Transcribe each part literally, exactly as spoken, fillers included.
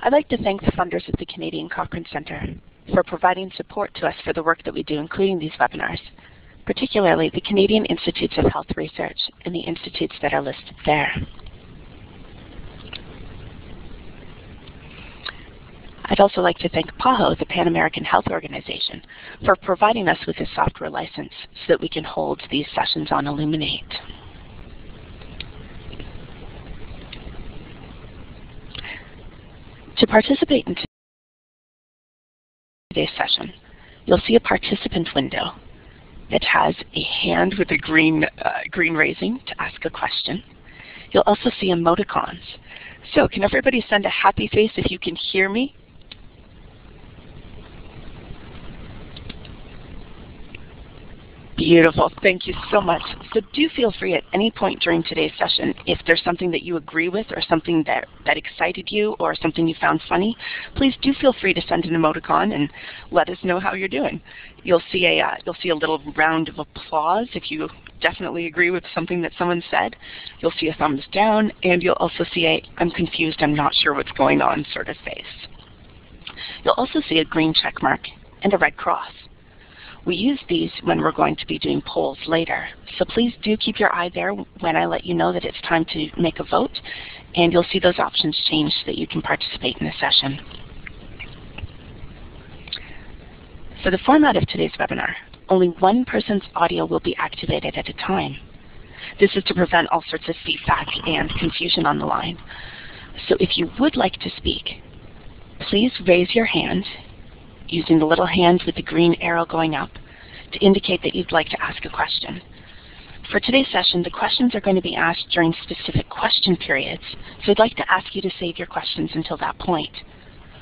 I'd like to thank the funders of the Canadian Cochrane Center for providing support to us for the work that we do, including these webinars, particularly the Canadian Institutes of Health Research and the institutes that are listed there. I'd also like to thank PAHO, the Pan American Health Organization, for providing us with a software license so that we can hold these sessions on Illuminate. To participate in today's session, you'll see a participant window that has a hand with a green, uh, green raising to ask a question. You'll also see emoticons. So can everybody send a happy face if you can hear me? Beautiful. Thank you so much. So do feel free at any point during today's session, if there's something that you agree with or something that, that excited you or something you found funny, please do feel free to send an emoticon and let us know how you're doing. You'll see a, uh, you'll see a little round of applause if you definitely agree with something that someone said. You'll see a thumbs down, and you'll also see a I'm confused, I'm not sure what's going on sort of face. You'll also see a green check mark and a red cross. We use these when we're going to be doing polls later. So please do keep your eye there when I let you know that it's time to make a vote, and you'll see those options change so that you can participate in the session. For the format of today's webinar, only one person's audio will be activated at a time. This is to prevent all sorts of feedback and confusion on the line. So if you would like to speak, please raise your hand using the little hand with the green arrow going up to indicate that you'd like to ask a question. For today's session, the questions are going to be asked during specific question periods, so I'd like to ask you to save your questions until that point.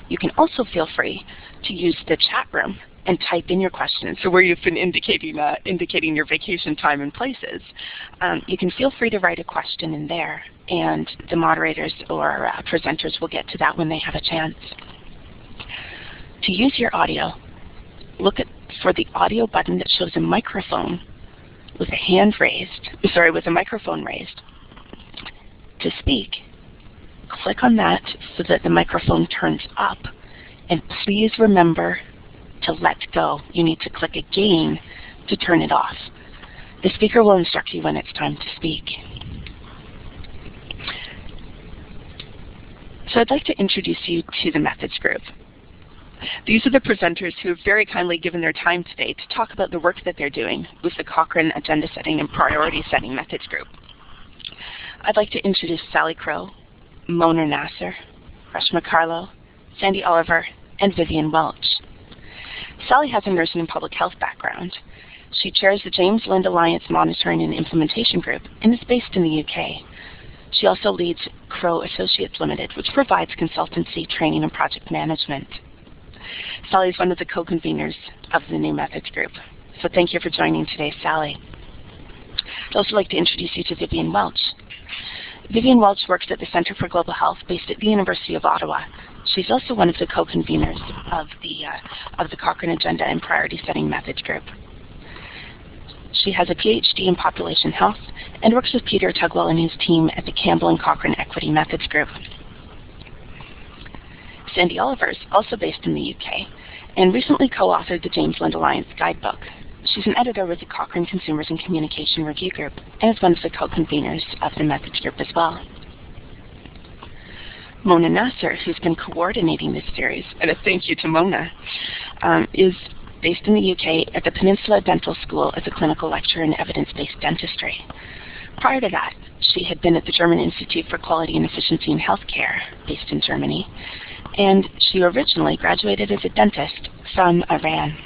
You can also feel free to use the chat room and type in your questions. So where you've been indicating, uh, indicating your vacation time and places, um, you can feel free to write a question in there, and the moderators or uh, presenters will get to that when they have a chance. To use your audio, look at, for the audio button that shows a microphone with a hand raised, sorry, with a microphone raised. To speak, click on that so that the microphone turns up, and please remember to let go. You need to click again to turn it off. The speaker will instruct you when it's time to speak. So I'd like to introduce you to the Methods Group. These are the presenters who have very kindly given their time today to talk about the work that they're doing with the Cochrane Agenda Setting and Priority Setting Methods Group. I'd like to introduce Sally Crowe, Mona Nasser, Reshma Carlo, Sandy Oliver, and Vivian Welch. Sally has a nursing and public health background. She chairs the James Lind Alliance Monitoring and Implementation Group and is based in the U K. She also leads Crow Associates Limited, which provides consultancy, training, and project management. Sally is one of the co-conveners of the new Methods Group. So thank you for joining today, Sally. I'd also like to introduce you to Vivian Welch. Vivian Welch works at the Centre for Global Health based at the University of Ottawa. She's also one of the co-conveners of the, uh, of the Cochrane Agenda and Priority Setting Methods Group. She has a PhD in population health and works with Peter Tugwell and his team at the Campbell and Cochrane Equity Methods Group. Sandy Oliver is also based in the U K and recently co-authored the James Lind Alliance Guidebook. She's an editor with the Cochrane Consumers and Communication Review Group and is one of the co-conveners of the Methods Group as well. Mona Nasser, who's been coordinating this series, and a thank you to Mona, um, is based in the U K at the Peninsula Dental School as a clinical lecturer in evidence-based dentistry. Prior to that, she had been at the German Institute for Quality and Efficiency in Healthcare, based in Germany, and she originally graduated as a dentist from Iran.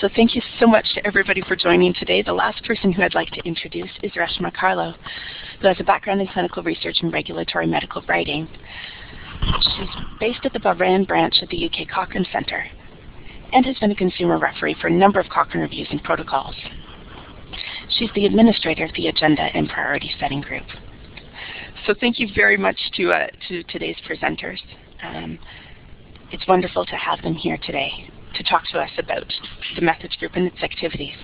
So thank you so much to everybody for joining today. The last person who I'd like to introduce is Reshma Carlo, who has a background in clinical research and regulatory medical writing. She's based at the Bahrain branch of the U K Cochrane Center and has been a consumer referee for a number of Cochrane reviews and protocols. She's the administrator of the Agenda and Priority Setting Group. So thank you very much to, uh, to today's presenters. Um, it's wonderful to have them here today to talk to us about the Methods Group and its activities.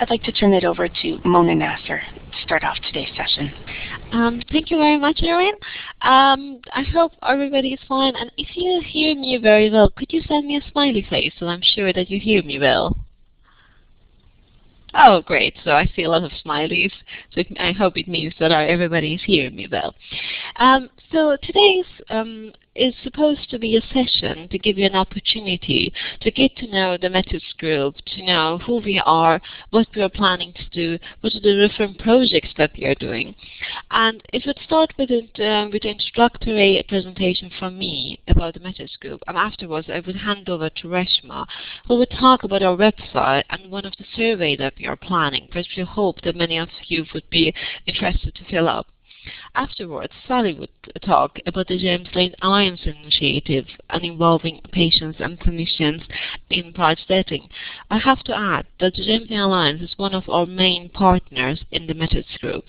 I'd like to turn it over to Mona Nasser to start off today's session. Um, thank you very much, Erwin. Um, I hope everybody is fine, and if you hear me very well, could you send me a smiley face so I'm sure that you hear me well? Oh, great. So I see a lot of smileys. So it, I hope it means that our, everybody is hearing me well. Um, so today's um, is supposed to be a session to give you an opportunity to get to know the methods group, to know who we are, what we are planning to do, what are the different projects that we are doing. And it would start with it, uh, with an introductory presentation from me about the methods group. And afterwards, I would hand over to Reshma, who would talk about our website and one of the surveys that we are planning, which we hope that many of you would be interested to fill up. Afterwards, Sally would talk about the James Lind Alliance initiative and involving patients and clinicians in trial setting. I have to add that the James Lind Alliance is one of our main partners in the methods group.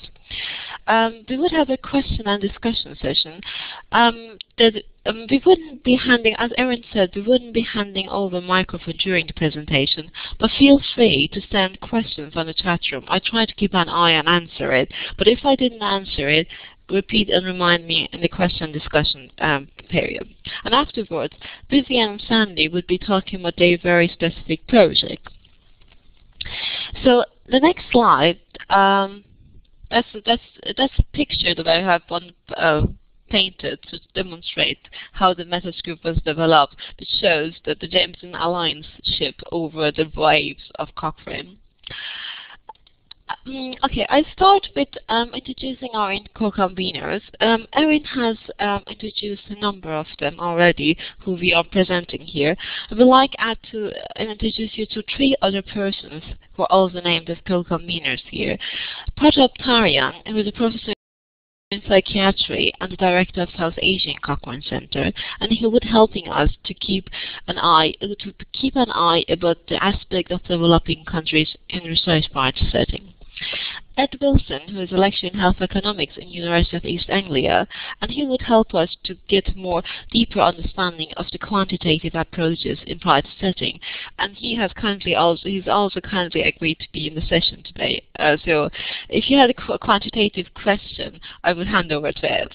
Um, we would have a question and discussion session. Um, that um, we wouldn't be handing, as Erin said, we wouldn't be handing over microphone during the presentation, but feel free to send questions on the chat room. I try to keep an eye and answer it, but if I didn't answer it, repeat and remind me in the question discussion um, period. And afterwards, Vivian and Sandy would be talking about their very specific project. So the next slide. Um, That's that's that's a picture that I have one uh, painted to demonstrate how the methods group was developed, which shows that the James Lind Alliance ship over the waves of Cochrane. Um, okay, I start with um, introducing our co-conveners. Um, Erin has um, introduced a number of them already, who we are presenting here. I would like add to uh, introduce you to three other persons who are also named as co-conveners here. Project Tarion, who is a professor in psychiatry and the director of South Asian Cochrane Center, and he would helping us to keep an eye to keep an eye about the aspect of developing countries in research part setting. Ed Wilson, who is a lecturer in health economics in University of East Anglia, and he would help us to get more deeper understanding of the quantitative approaches in private setting. And he has kindly also he's also kindly agreed to be in the session today. Uh, so, if you had a qu quantitative question, I would hand over to Ed.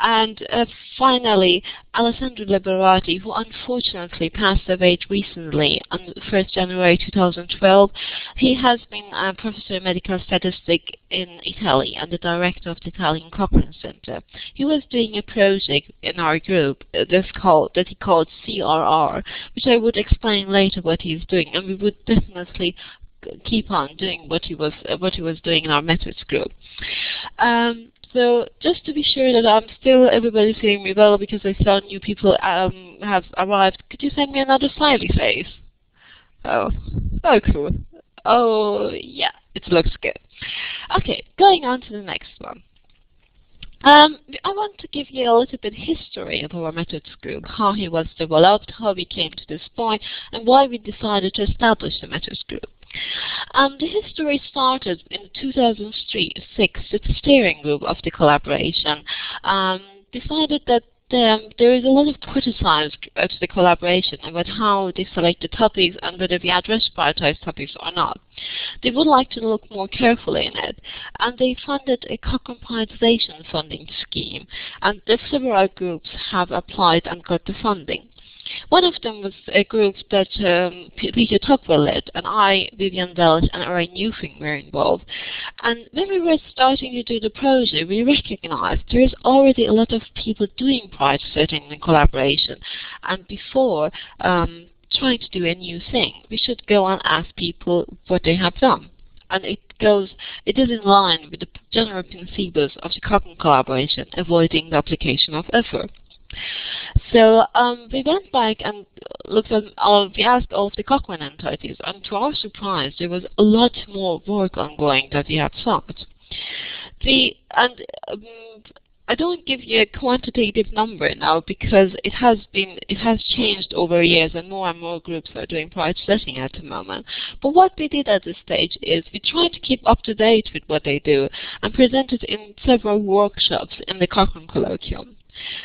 And uh, finally, Alessandro Liberati, who unfortunately passed away recently on first January two thousand twelve. He has been a professor of medical statistics in Italy and the director of the Italian Cochrane Center. He was doing a project in our group that's called, that he called C R R, which I would explain later what he's doing, and we would definitely keep on doing what he was uh, what he was doing in our methods group. Um, So just to be sure that I'm still everybody's hearing me well, because I saw new people um, have arrived. Could you send me another smiley face? Oh, oh, cool. Oh, yeah, it looks good. Okay, going on to the next one. Um, I want to give you a little bit history of our methods group, how he was developed, how we came to this point, and why we decided to establish the methods group. Um, the history started in two thousand six with the steering group of the collaboration um, decided that um, there is a lot of criticism of the collaboration about how they select the topics and whether we address prioritized topics or not. They would like to look more carefully in it, and they funded a Cochrane prioritization funding scheme, and the several groups have applied and got the funding. One of them was a group that um, Peter Tugwell led, and I, Vivian Welch, and Erwin were involved. And when we were starting to do the project, we recognized there is already a lot of people doing priority setting and collaboration. And before um, trying to do a new thing, we should go and ask people what they have done. And it goes, it is in line with the general principles of the Cochrane collaboration, avoiding the application of effort. So um, we went back and looked at all, we asked all of the Cochrane entities, and to our surprise, there was a lot more work ongoing than we had thought. The, and um, I don't give you a quantitative number now, because it has been it has changed over years, and more and more groups are doing priority setting at the moment. But what we did at this stage is we tried to keep up to date with what they do, and presented in several workshops in the Cochrane Colloquium.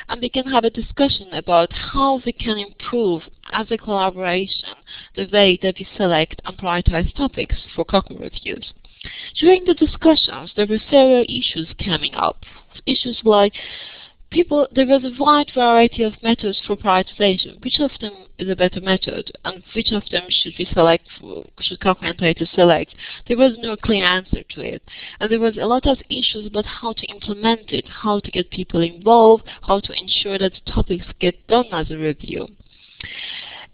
and we can have a discussion about how we can improve as a collaboration the way that we select and prioritize topics for Cochrane reviews. During the discussions, there were several issues coming up, issues like People, there was a wide variety of methods for prioritization. Which of them is a better method, and which of them should we select? For, should Cochrane try to select? There was no clear answer to it, and there was a lot of issues about how to implement it, how to get people involved, how to ensure that the topics get done as a review.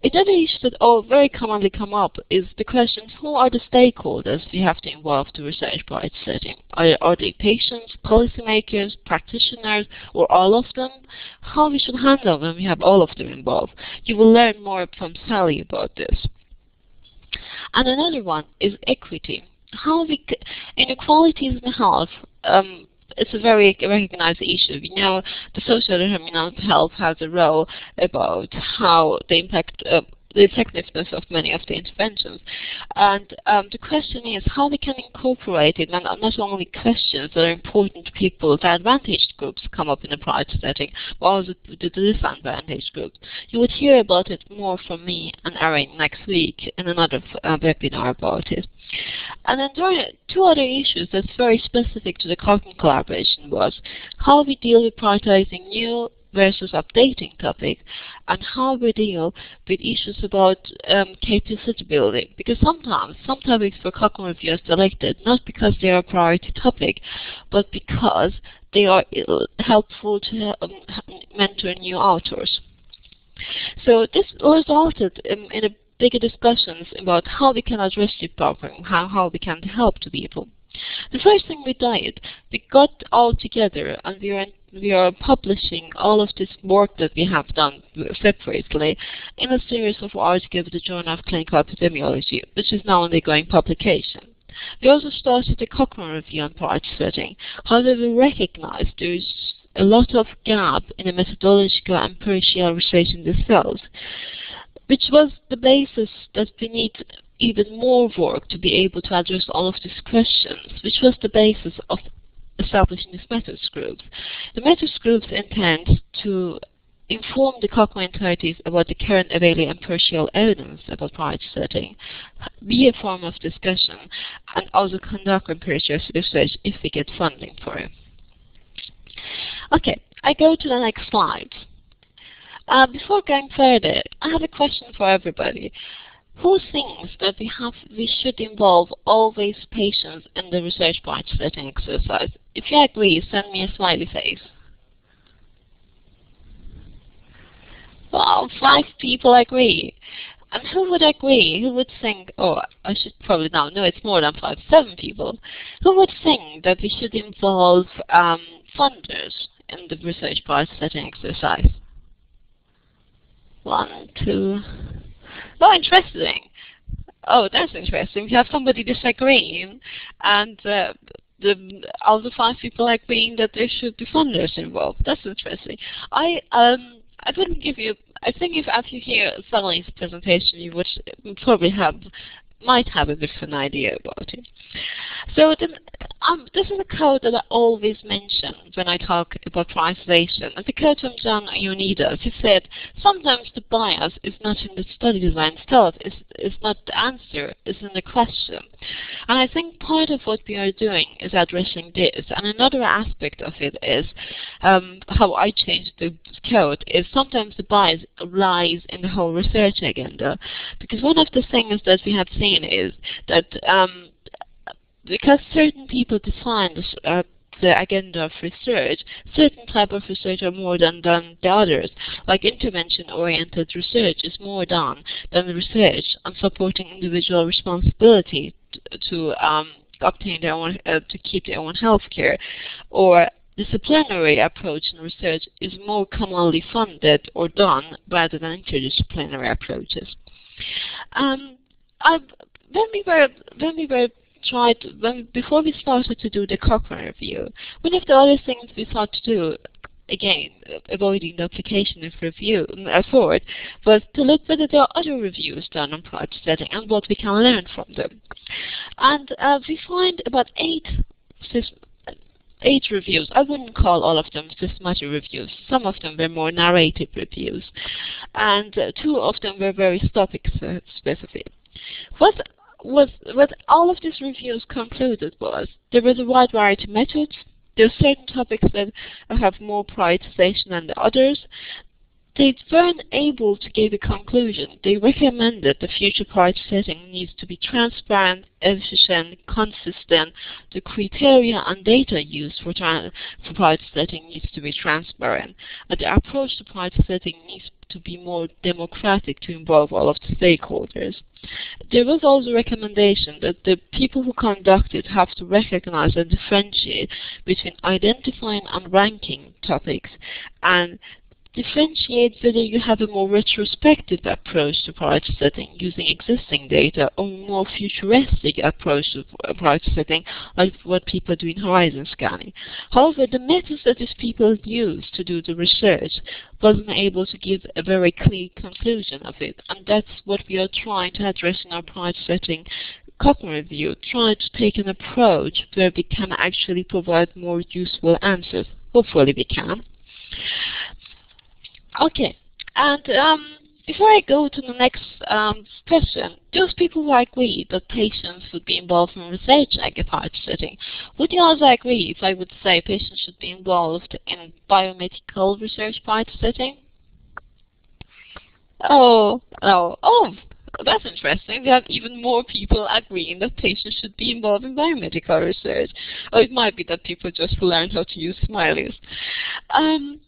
Another issue that all very commonly come up is the question, who are the stakeholders we have to involve to research priority setting? Are, are they patients, policymakers, practitioners, or all of them? How we should handle when we have all of them involved? You will learn more from Sally about this. And another one is equity. How we c inequalities in health. Um, It's a very recognized issue. We know the social determinants of health has a role about how they impact uh, the effectiveness of many of the interventions. And um, the question is how we can incorporate it, and not only questions that are important to people, the advantaged groups come up in the priority setting, but also the disadvantaged groups. You would hear about it more from me and Erwin next week in another uh, webinar about it. And then there are two other issues that's very specific to the Cochrane collaboration was how we deal with prioritizing new versus updating topics, and how we deal with issues about um, capacity building. Because sometimes, some topics for Cochrane review are selected, not because they are a priority topic, but because they are helpful to um, mentor new authors. So this resulted in, in a bigger discussions about how we can address the problem, how, how we can help to people. The first thing we did, we got all together and we were we are publishing all of this work that we have done separately in a series of articles with the Journal of Clinical Epidemiology, which is now undergoing publication. We also started the Cochrane Review on priority setting. However, we recognize there is a lot of gap in the methodological and empirical research in this field, which was the basis that we need even more work to be able to address all of these questions, which was the basis of establishing these methods groups. The methods groups intend to inform the Cochrane authorities about the current available empirical evidence about priority setting, be a form of discussion, and also conduct empirical research if we get funding for it. Okay, I go to the next slide. Uh, before going further, I have a question for everybody. Who thinks that we have we should involve always patients in the research priority setting exercise? If you agree, send me a smiley face. Wow, five people agree. And who would agree? Who would think, oh, I should probably now, no, it's more than five, seven people. Who would think that we should involve um, funders in the research priority setting exercise? One, two. Oh, interesting. Oh, that's interesting. We have somebody disagreeing, and uh, the other five people agreeing that there should be funders involved. That's interesting. I um I wouldn't give you. I think if after you hear Sally's presentation, you would probably have might have a bit of an idea about it. So then, um, this is a quote that I always mention when I talk about prioritization. It's a quote from John Ioannidis. He said, sometimes the bias is not in the study design itself, it's, it's not the answer, it's in the question. And I think part of what we are doing is addressing this. And another aspect of it is, um, how I changed the quote, is sometimes the bias lies in the whole research agenda. Because one of the things that we have seen is that um, because certain people define this, uh, the agenda of research, certain type of research are more than done the others. Like intervention-oriented research is more done than the research on supporting individual responsibility to, to um, obtain their own, uh, to keep their own healthcare, or disciplinary approach in research is more commonly funded or done rather than interdisciplinary approaches. Um, I, when we were, when we were tried, when before we started to do the Cochrane review, one of the other things we thought to do, again, avoiding the application of review effort, was to look whether there are other reviews done on priority setting and what we can learn from them. And uh, we find about eight eight reviews. I wouldn't call all of them systematic reviews. Some of them were more narrative reviews, and uh, two of them were very topic specific. What was what all of these reviews concluded was there was a wide variety of methods. There are certain topics that have more prioritization than the others. They weren't able to give a conclusion. They recommended the future priority setting needs to be transparent, efficient, consistent. The criteria and data used for, for priority setting needs to be transparent. And the approach to priority setting needs to be more democratic to involve all of the stakeholders. There was also a recommendation that the people who conduct it have to recognize and differentiate between identifying and ranking topics and differentiate whether you have a more retrospective approach to priority setting using existing data or a more futuristic approach to priority setting like what people do in horizon scanning. However, the methods that these people used to do the research wasn't able to give a very clear conclusion of it, and that's what we are trying to address in our priority setting Cochrane review, trying to take an approach where we can actually provide more useful answers. Hopefully we can. Okay, and um, before I go to the next um, question, those people who agree that patients should be involved in research like a priority setting, would you also agree if I would say patients should be involved in biomedical research priority setting? Oh, oh, oh, that's interesting. We have even more people agreeing that patients should be involved in biomedical research. Or it might be that people just learn how to use smileys. Um,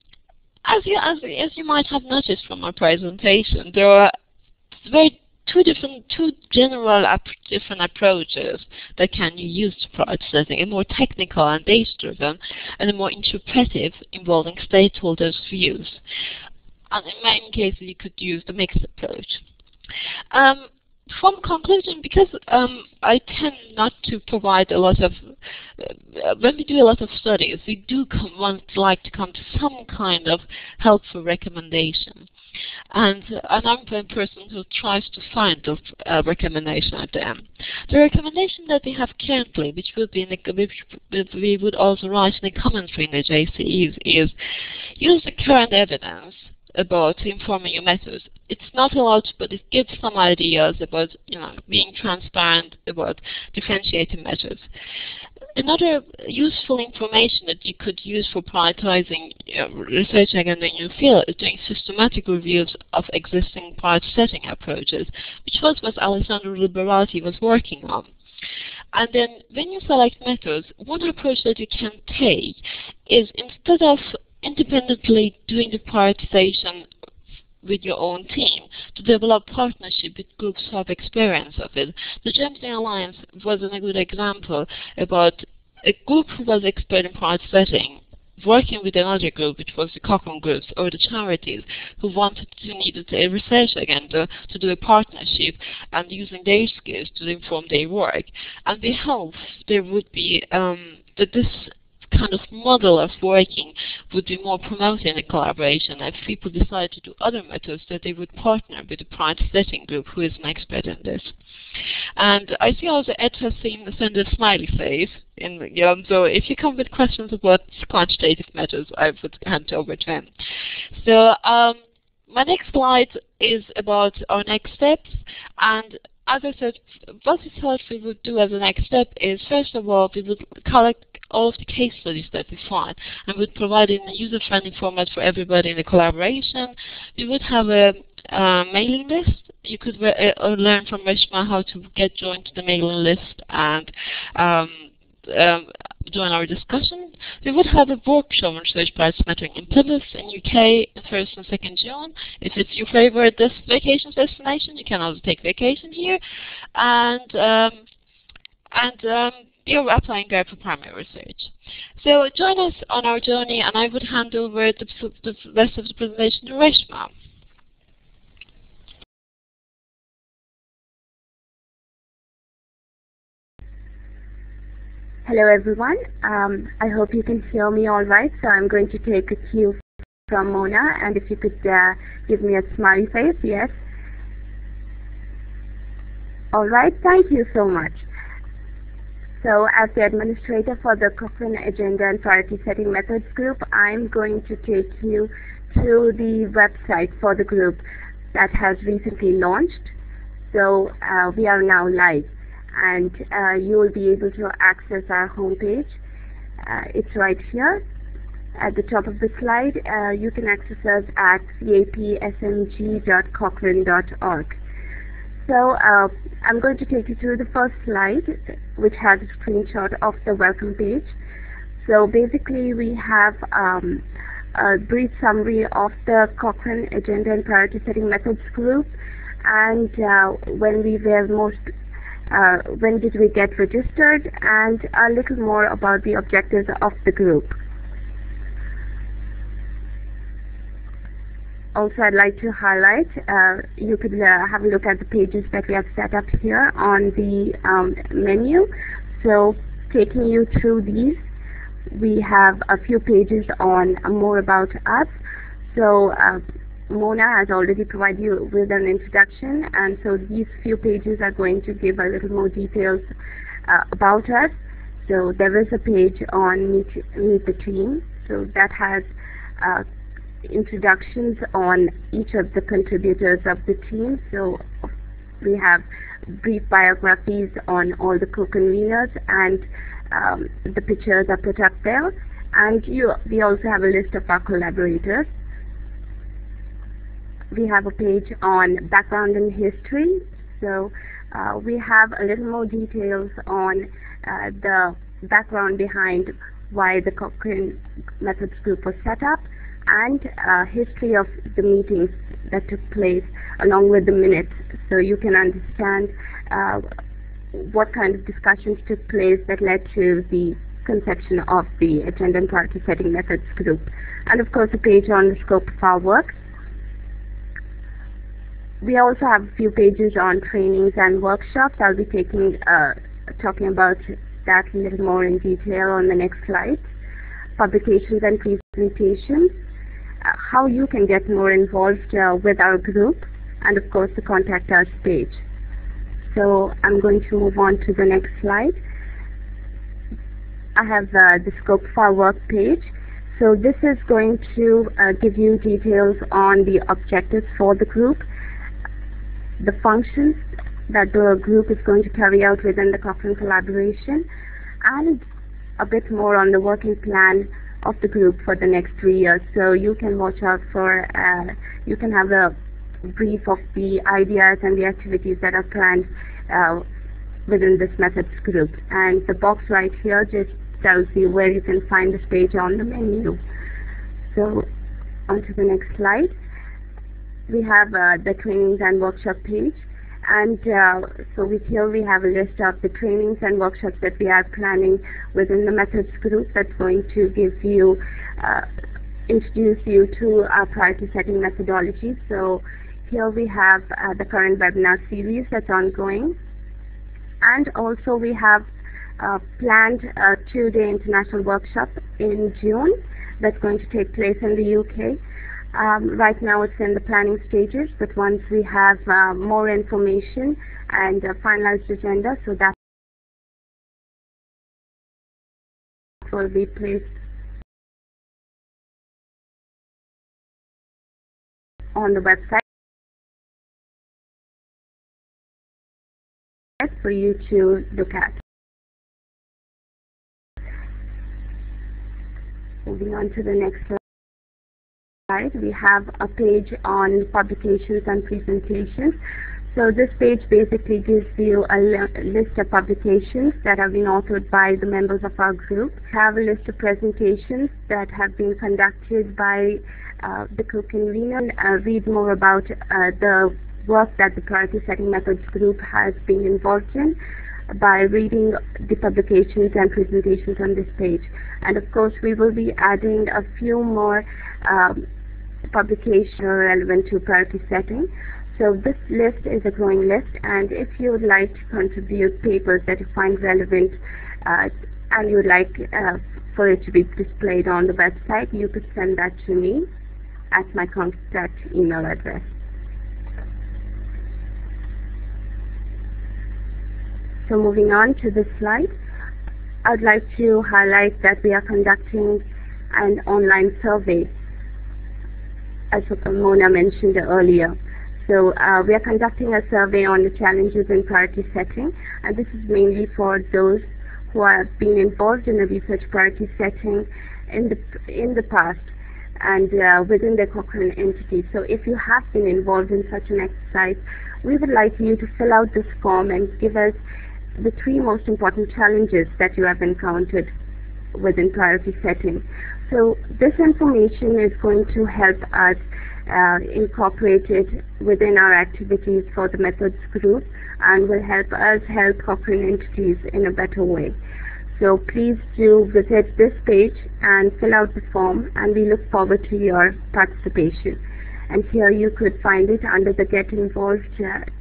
As you, as, as you might have noticed from my presentation, there are very two different, two general ap different approaches that can be used to priority setting, a more technical and data-driven, and a more interpretive involving stakeholders' views. And in many cases, you could use the mixed approach. Um, From conclusion, because um, I tend not to provide a lot of, uh, when we do a lot of studies, we do come, want, like to come to some kind of helpful recommendation. And, and I'm the person who tries to find the uh, recommendation at the end. The recommendation that we have currently, which would be in the, which we would also write in the commentary in the J C Es, is use the current evidence about informing your methods. It's not a lot, but it gives some ideas about, you know, being transparent about differentiating methods. Another useful information that you could use for prioritizing, you know, research agenda in your field is doing systematic reviews of existing priority setting approaches, which was what Alessandro Liberati was working on. And then when you select methods, one approach that you can take is instead of independently doing the prioritization with your own team, to develop partnership with groups who have experience of it. The James Lind Alliance was a good example about a group who was expert in priority setting, working with another group, which was the Cochrane groups or the charities, who wanted to needed a research agenda to do a partnership and using their skills to inform their work. And we hope there would be um, that this kind of model of working would be more promoting the collaboration. If people decide to do other methods, that they would partner with the priority setting group who is an expert in this. And I see also Ed has seen send a smiley face. In, you know, so if you come with questions about quantitative methods, I would hand over to him. So um, my next slide is about our next steps. And as I said, what we thought we would do as a next step is, first of all, we would collect all of the case studies that we find and would provide in a user-friendly format for everybody in the collaboration. We would have a uh, mailing list. You could re uh, learn from Reshma how to get joined to the mailing list and um, um, join our discussion. We would have a workshop on research priority setting in Plymouth in U K, first and second June. If it's your favorite this vacation destination, you can also take vacation here. And um, and um, we are applying guide for primary research. So join us on our journey, and I would hand over the, the rest of the presentation to Reshma. Hello everyone. Um, I hope you can hear me all right. So I'm going to take a cue from Mona, and if you could uh, give me a smiley face, yes. All right, thank you so much. So as the administrator for the Cochrane Agenda and Priority Setting Methods Group, I'm going to take you to the website for the group that has recently launched. So uh, we are now live, and uh, you will be able to access our homepage. Uh, it's right here at the top of the slide. Uh, you can access us at c a p s m g dot cochrane dot org. So uh, I'm going to take you through the first slide, which has a screenshot of the welcome page. So basically we have um, a brief summary of the Cochrane Agenda and Priority Setting Methods Group, and uh, when we were most, uh, when did we get registered, and a little more about the objectives of the group. Also, I'd like to highlight, uh, you could uh, have a look at the pages that we have set up here on the um, menu. So taking you through these, we have a few pages on more about us. So uh, Mona has already provided you with an introduction, and so these few pages are going to give a little more details uh, about us. So there is a page on Meet, meet the Team, so that has uh, introductions on each of the contributors of the team. So we have brief biographies on all the co-conveners, and um, the pictures are put up there. And you, we also have a list of our collaborators. We have a page on background and history. So uh, we have a little more details on uh, the background behind why the Cochrane Methods Group was set up, and uh, history of the meetings that took place along with the minutes, so you can understand uh, what kind of discussions took place that led to the conception of the Agenda and Priority Setting Methods Group. And of course a page on the scope of our work. We also have a few pages on trainings and workshops. I'll be taking, uh, talking about that a little more in detail on the next slide. Publications and presentations. How you can get more involved uh, with our group, and of course the contact us page. So I'm going to move on to the next slide. I have uh, the scope for our work page. So this is going to uh, give you details on the objectives for the group, the functions that the group is going to carry out within the Cochrane collaboration, and a bit more on the working plan of the group for the next three years. So you can watch out for, uh, you can have a brief of the ideas and the activities that are planned uh, within this methods group. And the box right here just tells you where you can find this page on the menu. So on to the next slide. We have uh, the trainings and workshop page. And uh, so with here we have a list of the trainings and workshops that we are planning within the methods group that's going to give you, uh, introduce you to our priority setting methodology. So here we have uh, the current webinar series that's ongoing. And also we have uh, planned a two-day international workshop in June that's going to take place in the U K. Um, right now it's in the planning stages, but once we have uh, more information and a finalized agenda, so that will be placed on the website for you to look at. Moving on to the next slide. We have a page on publications and presentations. So this page basically gives you a list of publications that have been authored by the members of our group. We have a list of presentations that have been conducted by uh, the co-convener. Uh, read more about uh, the work that the Priority Setting Methods Group has been involved in by reading the publications and presentations on this page. And of course we will be adding a few more um, publications relevant to priority setting. So this list is a growing list, and if you would like to contribute papers that you find relevant uh, and you would like uh, for it to be displayed on the website, you could send that to me at my contact email address. So moving on to this slide, I'd like to highlight that we are conducting an online survey, as Mona mentioned earlier. So uh, we are conducting a survey on the challenges in priority setting, and this is mainly for those who have been involved in the research priority setting in the, in the past and uh, within the Cochrane entity. So if you have been involved in such an exercise, we would like you to fill out this form and give us the three most important challenges that you have encountered within priority setting. So this information is going to help us uh, incorporate it within our activities for the methods group and will help us help Cochrane entities in a better way. So please do visit this page and fill out the form, and we look forward to your participation. And here you could find it under the Get Involved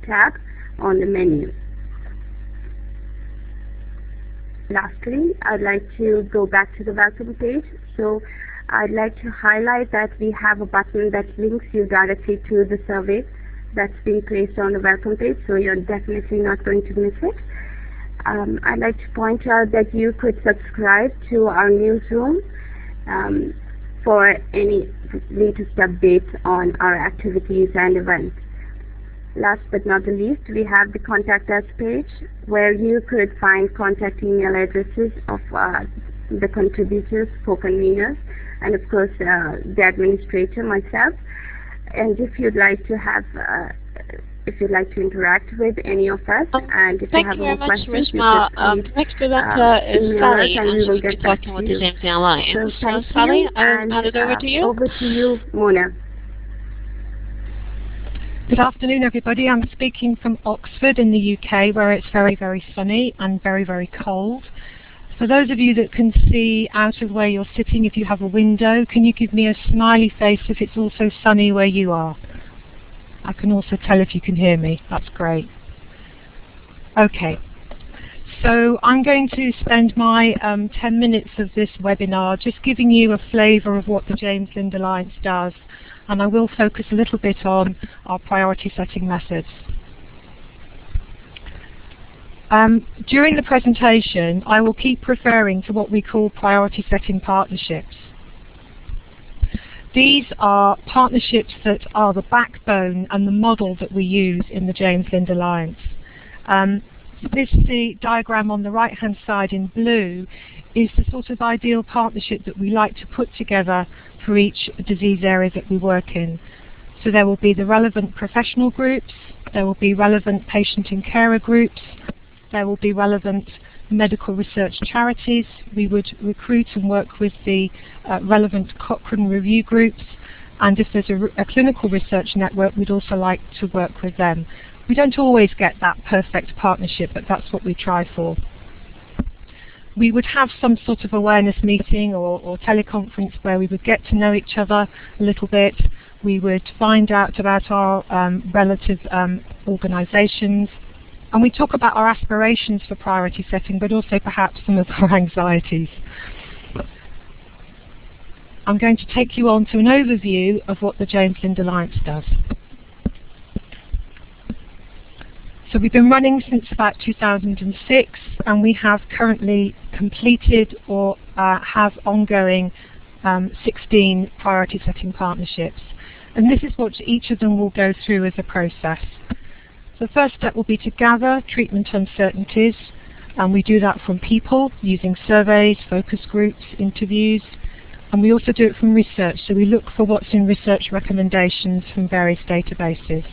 tab on the menu. Lastly, I'd like to go back to the welcome page. So I'd like to highlight that we have a button that links you directly to the survey that's been placed on the welcome page, so you're definitely not going to miss it. Um, I'd like to point out that you could subscribe to our newsroom um, for any latest updates on our activities and events. Last but not the least, we have the Contact Us page, where you could find contact email addresses of uh, the contributors, co-conveners, and of course uh, the administrator, myself. And if you'd like to have uh, if you'd like to interact with any of us, um, and if you have any questions, you can um, next to that uh, is Sally, and we will get back to you. So thank so, Sally, you, I'll hand it over uh, to you. Over to you, Mona. Good afternoon, everybody. I'm speaking from Oxford in the U K, where it's very, very sunny and very, very cold. For those of you that can see out of where you're sitting, if you have a window, can you give me a smiley face if it's also sunny where you are? I can also tell if you can hear me. That's great. Okay. So I'm going to spend my um, ten minutes of this webinar just giving you a flavour of what the James Lind Alliance does, and I will focus a little bit on our priority setting methods. Um, during the presentation, I will keep referring to what we call priority setting partnerships. These are partnerships that are the backbone and the model that we use in the James Lind Alliance. Um, this the diagram on the right-hand side in blue is the sort of ideal partnership that we like to put together for each disease area that we work in. So there will be the relevant professional groups, there will be relevant patient and carer groups, there will be relevant medical research charities. We would recruit and work with the uh, relevant Cochrane review groups, and if there's a, a clinical research network, we'd also like to work with them. We don't always get that perfect partnership, but that's what we try for. We would have some sort of awareness meeting or, or teleconference where we would get to know each other a little bit. We would find out about our um, relative um, organisations, and we talk about our aspirations for priority setting, but also perhaps some of our anxieties. I'm going to take you on to an overview of what the James Lind Alliance does. So we've been running since about two thousand six, and we have currently completed or uh, have ongoing um, sixteen priority setting partnerships. And this is what each of them will go through as a process. The first step will be to gather treatment uncertainties, and we do that from people using surveys, focus groups, interviews, and we also do it from research. So we look for what's in research recommendations from various databases.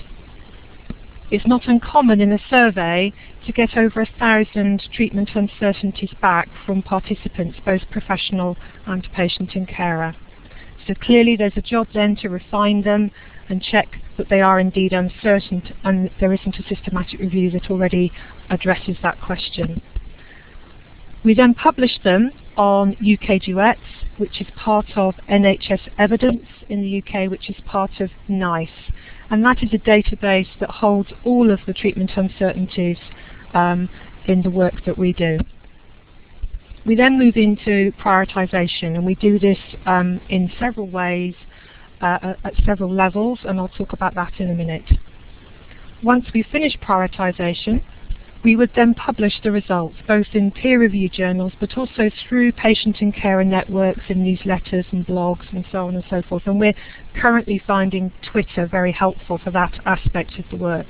It's not uncommon in a survey to get over a thousand treatment uncertainties back from participants, both professional and patient and carer. So clearly there's a job then to refine them and check that they are indeed uncertain and there isn't a systematic review that already addresses that question. We then publish them on U K Duets, which is part of N H S Evidence in the U K, which is part of NICE. And that is a database that holds all of the treatment uncertainties um, in the work that we do. We then move into prioritisation, and we do this um, in several ways uh, at several levels, and I'll talk about that in a minute. Once we finish prioritisation, We would then publish the results both in peer-reviewed journals but also through patient and carer networks in newsletters and blogs and so on and so forth. And we're currently finding Twitter very helpful for that aspect of the work.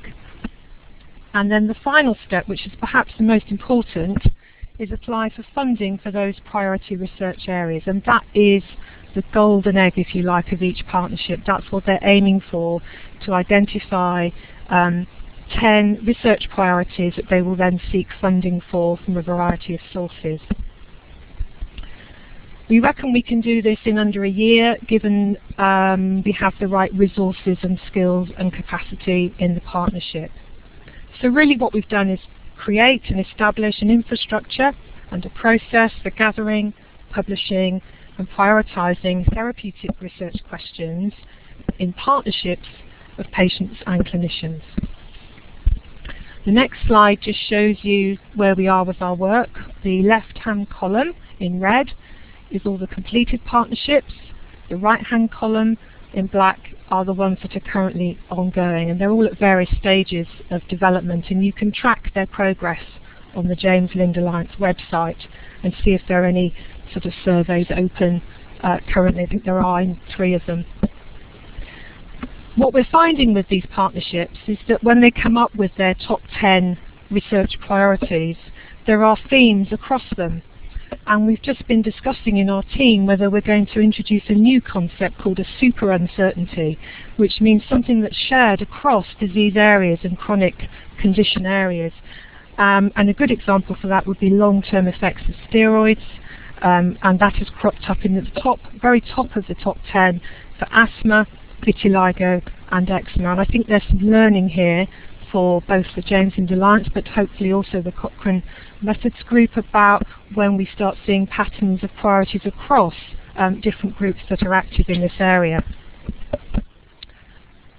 And then the final step, which is perhaps the most important, is apply for funding for those priority research areas. And that is the golden egg, if you like, of each partnership. That's what they're aiming for, to identify um, ten research priorities that they will then seek funding for from a variety of sources. We reckon we can do this in under a year, given um, we have the right resources and skills and capacity in the partnership. So really what we've done is create and establish an infrastructure and a process for gathering, publishing and prioritising therapeutic research questions in partnerships of patients and clinicians. The next slide just shows you where we are with our work. The left-hand column in red is all the completed partnerships. The right-hand column in black are the ones that are currently ongoing, and they're all at various stages of development, and you can track their progress on the James Lind Alliance website and see if there are any sort of surveys open uh, currently. I think there are in three of them. What we're finding with these partnerships is that when they come up with their top ten research priorities, there are themes across them. And we've just been discussing in our team whether we're going to introduce a new concept called a super uncertainty, which means something that's shared across disease areas and chronic condition areas. Um, and a good example for that would be long-term effects of steroids, um, and that has cropped up in the top, very top of the top ten for asthma, vitiligo and eczema. And I think there's some learning here for both the James Lind Alliance but hopefully also the Cochrane Methods Group about when we start seeing patterns of priorities across um, different groups that are active in this area.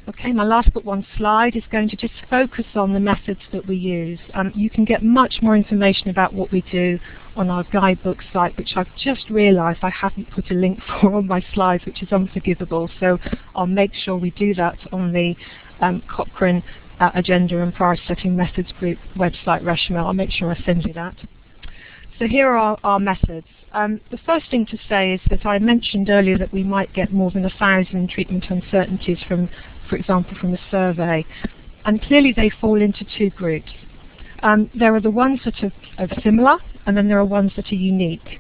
Okay, my last but one slide is going to just focus on the methods that we use. Um, you can get much more information about what we do on our guidebook site, which I've just realised I haven't put a link for on my slides, which is unforgivable. So I'll make sure we do that on the um, Cochrane uh, Agenda and Priority Setting Methods Group website, Reshma. I'll make sure I send you that. So here are our, our methods. Um, the first thing to say is that I mentioned earlier that we might get more than a thousand treatment uncertainties from, for example, from a survey. And clearly they fall into two groups. Um, there are the ones that are, are similar, and then there are ones that are unique.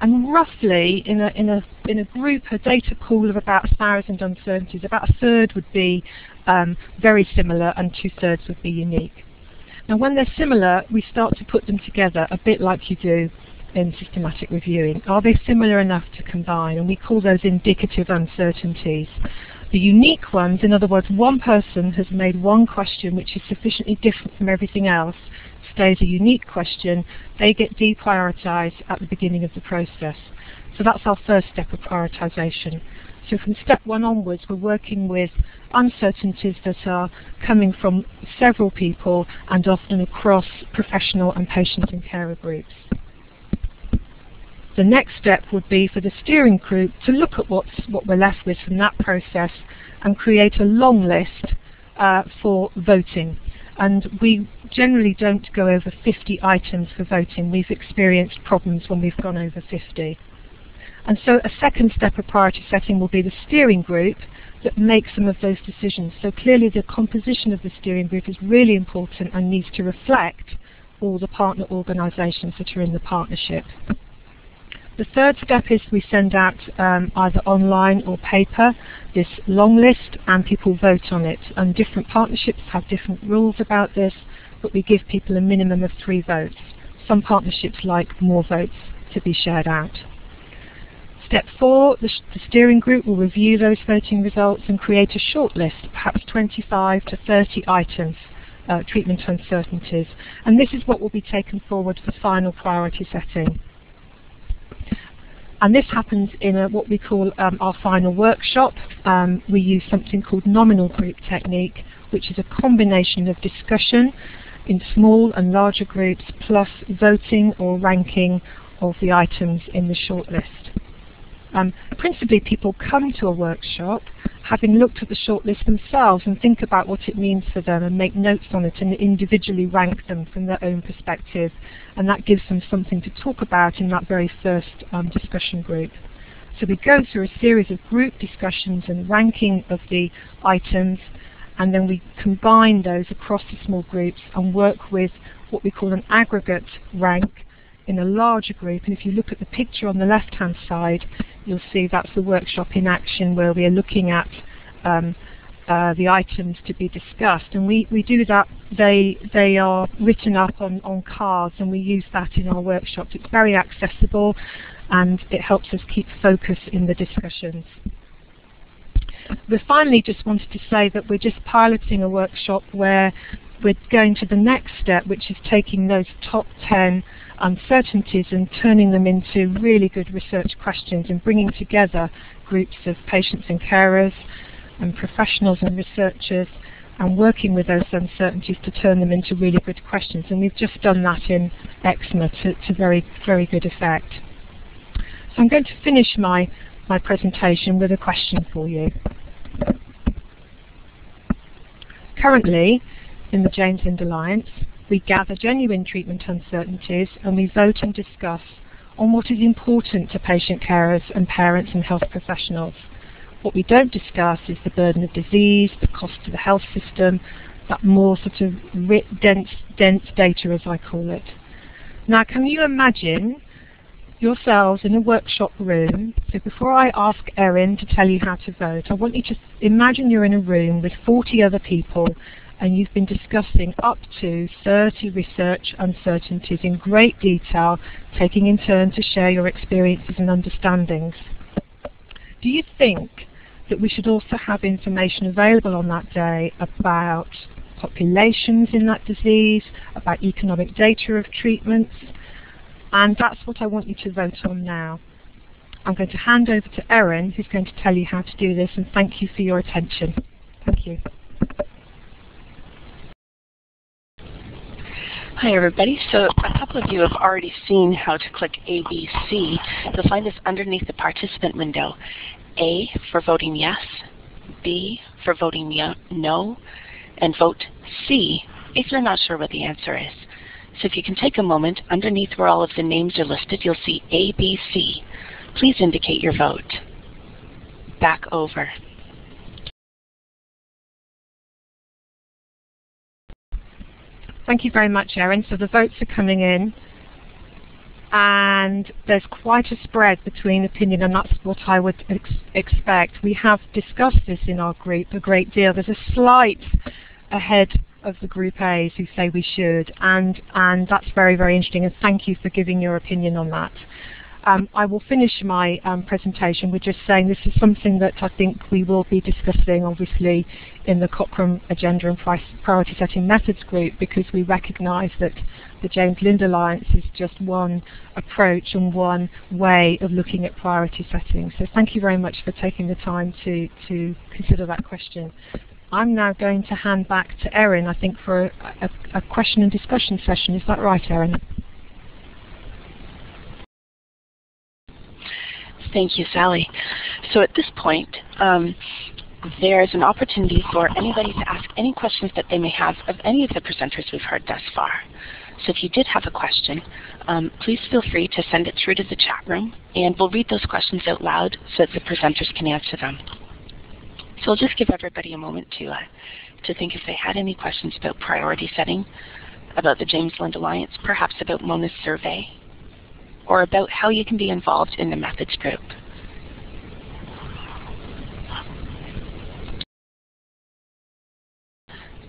And roughly, in a, in a, in a group, a data pool of about a thousand uncertainties, about a third would be um, very similar and two-thirds would be unique. Now when they're similar, we start to put them together, a bit like you do in systematic reviewing. Are they similar enough to combine? And we call those indicative uncertainties. The unique ones, in other words, one person has made one question which is sufficiently different from everything else, stays a unique question, they get deprioritised at the beginning of the process. So that's our first step of prioritisation. So from step one onwards, we're working with uncertainties that are coming from several people and often across professional and patient and carer groups. The next step would be for the steering group to look at what's, what we're left with from that process and create a long list uh, for voting. And we generally don't go over fifty items for voting. We've experienced problems when we've gone over fifty. And so a second step of priority setting will be the steering group that makes some of those decisions. So clearly the composition of the steering group is really important and needs to reflect all the partner organisations that are in the partnership. The third step is we send out um, either online or paper this long list and people vote on it. And different partnerships have different rules about this, but we give people a minimum of three votes. Some partnerships like more votes to be shared out. Step four, the, sh the steering group will review those voting results and create a short list, perhaps twenty-five to thirty items, uh, treatment uncertainties. And this is what will be taken forward for final priority setting. And this happens in a, what we call um, our final workshop. Um, we use something called nominal group technique, which is a combination of discussion in small and larger groups, plus voting or ranking of the items in the shortlist. Um, principally, people come to a workshop having looked at the shortlist themselves and think about what it means for them and make notes on it and individually rank them from their own perspective. And that gives them something to talk about in that very first um, discussion group. So we go through a series of group discussions and ranking of the items, and then we combine those across the small groups and work with what we call an aggregate rank in a larger group. And if you look at the picture on the left-hand side, you'll see that's the workshop in action, where we are looking at um, uh, the items to be discussed. And we, we do that, they, they are written up on, on cards, and we use that in our workshops. It's very accessible, and it helps us keep focus in the discussions. We finally just wanted to say that we're just piloting a workshop where we're going to the next step, which is taking those top ten uncertainties and turning them into really good research questions and bringing together groups of patients and carers and professionals and researchers and working with those uncertainties to turn them into really good questions. And we've just done that in eczema to, to very, very good effect. So I'm going to finish my, my presentation with a question for you. Currently, in the James Lind Alliance, we gather genuine treatment uncertainties and we vote and discuss on what is important to patient carers and parents and health professionals. What we don't discuss is the burden of disease, the cost to the health system, that more sort of dense, dense data, as I call it. Now, can you imagine yourselves in a workshop room? So before I ask Erwin to tell you how to vote, I want you to imagine you're in a room with forty other people, and you've been discussing up to thirty research uncertainties in great detail, taking in turn to share your experiences and understandings. Do you think that we should also have information available on that day about populations in that disease, about economic data of treatments? And that's what I want you to vote on now. I'm going to hand over to Erwin, who's going to tell you how to do this, and thank you for your attention. Thank you. Hi everybody, so a couple of you have already seen how to click A B C. You'll find this underneath the participant window. A for voting yes, B for voting no, and vote C if you're not sure what the answer is. So if you can take a moment, underneath where all of the names are listed, you'll see A B C. Please indicate your vote. Back over. Thank you very much, Erwin. So the votes are coming in, and there's quite a spread between opinion, and that's what I would ex expect. We have discussed this in our group a great deal. There's a slight ahead of the group A's who say we should, and, and that's very, very interesting, and thank you for giving your opinion on that. Um, I will finish my um, presentation with just saying this is something that I think we will be discussing, obviously, in the Cochrane Agenda and Priority Setting Methods Group, because we recognise that the James Lind Alliance is just one approach and one way of looking at priority setting. So thank you very much for taking the time to, to consider that question. I'm now going to hand back to Erwin, I think, for a, a, a question and discussion session. Is that right, Erwin? Thank you, Sally. So at this point, um, there's an opportunity for anybody to ask any questions that they may have of any of the presenters we've heard thus far. So if you did have a question, um, please feel free to send it through to the chat room, and we'll read those questions out loud so that the presenters can answer them. So I'll just give everybody a moment to, uh, to think if they had any questions about priority setting, about the James Lind Alliance, perhaps about Mona's survey, or about how you can be involved in the methods group.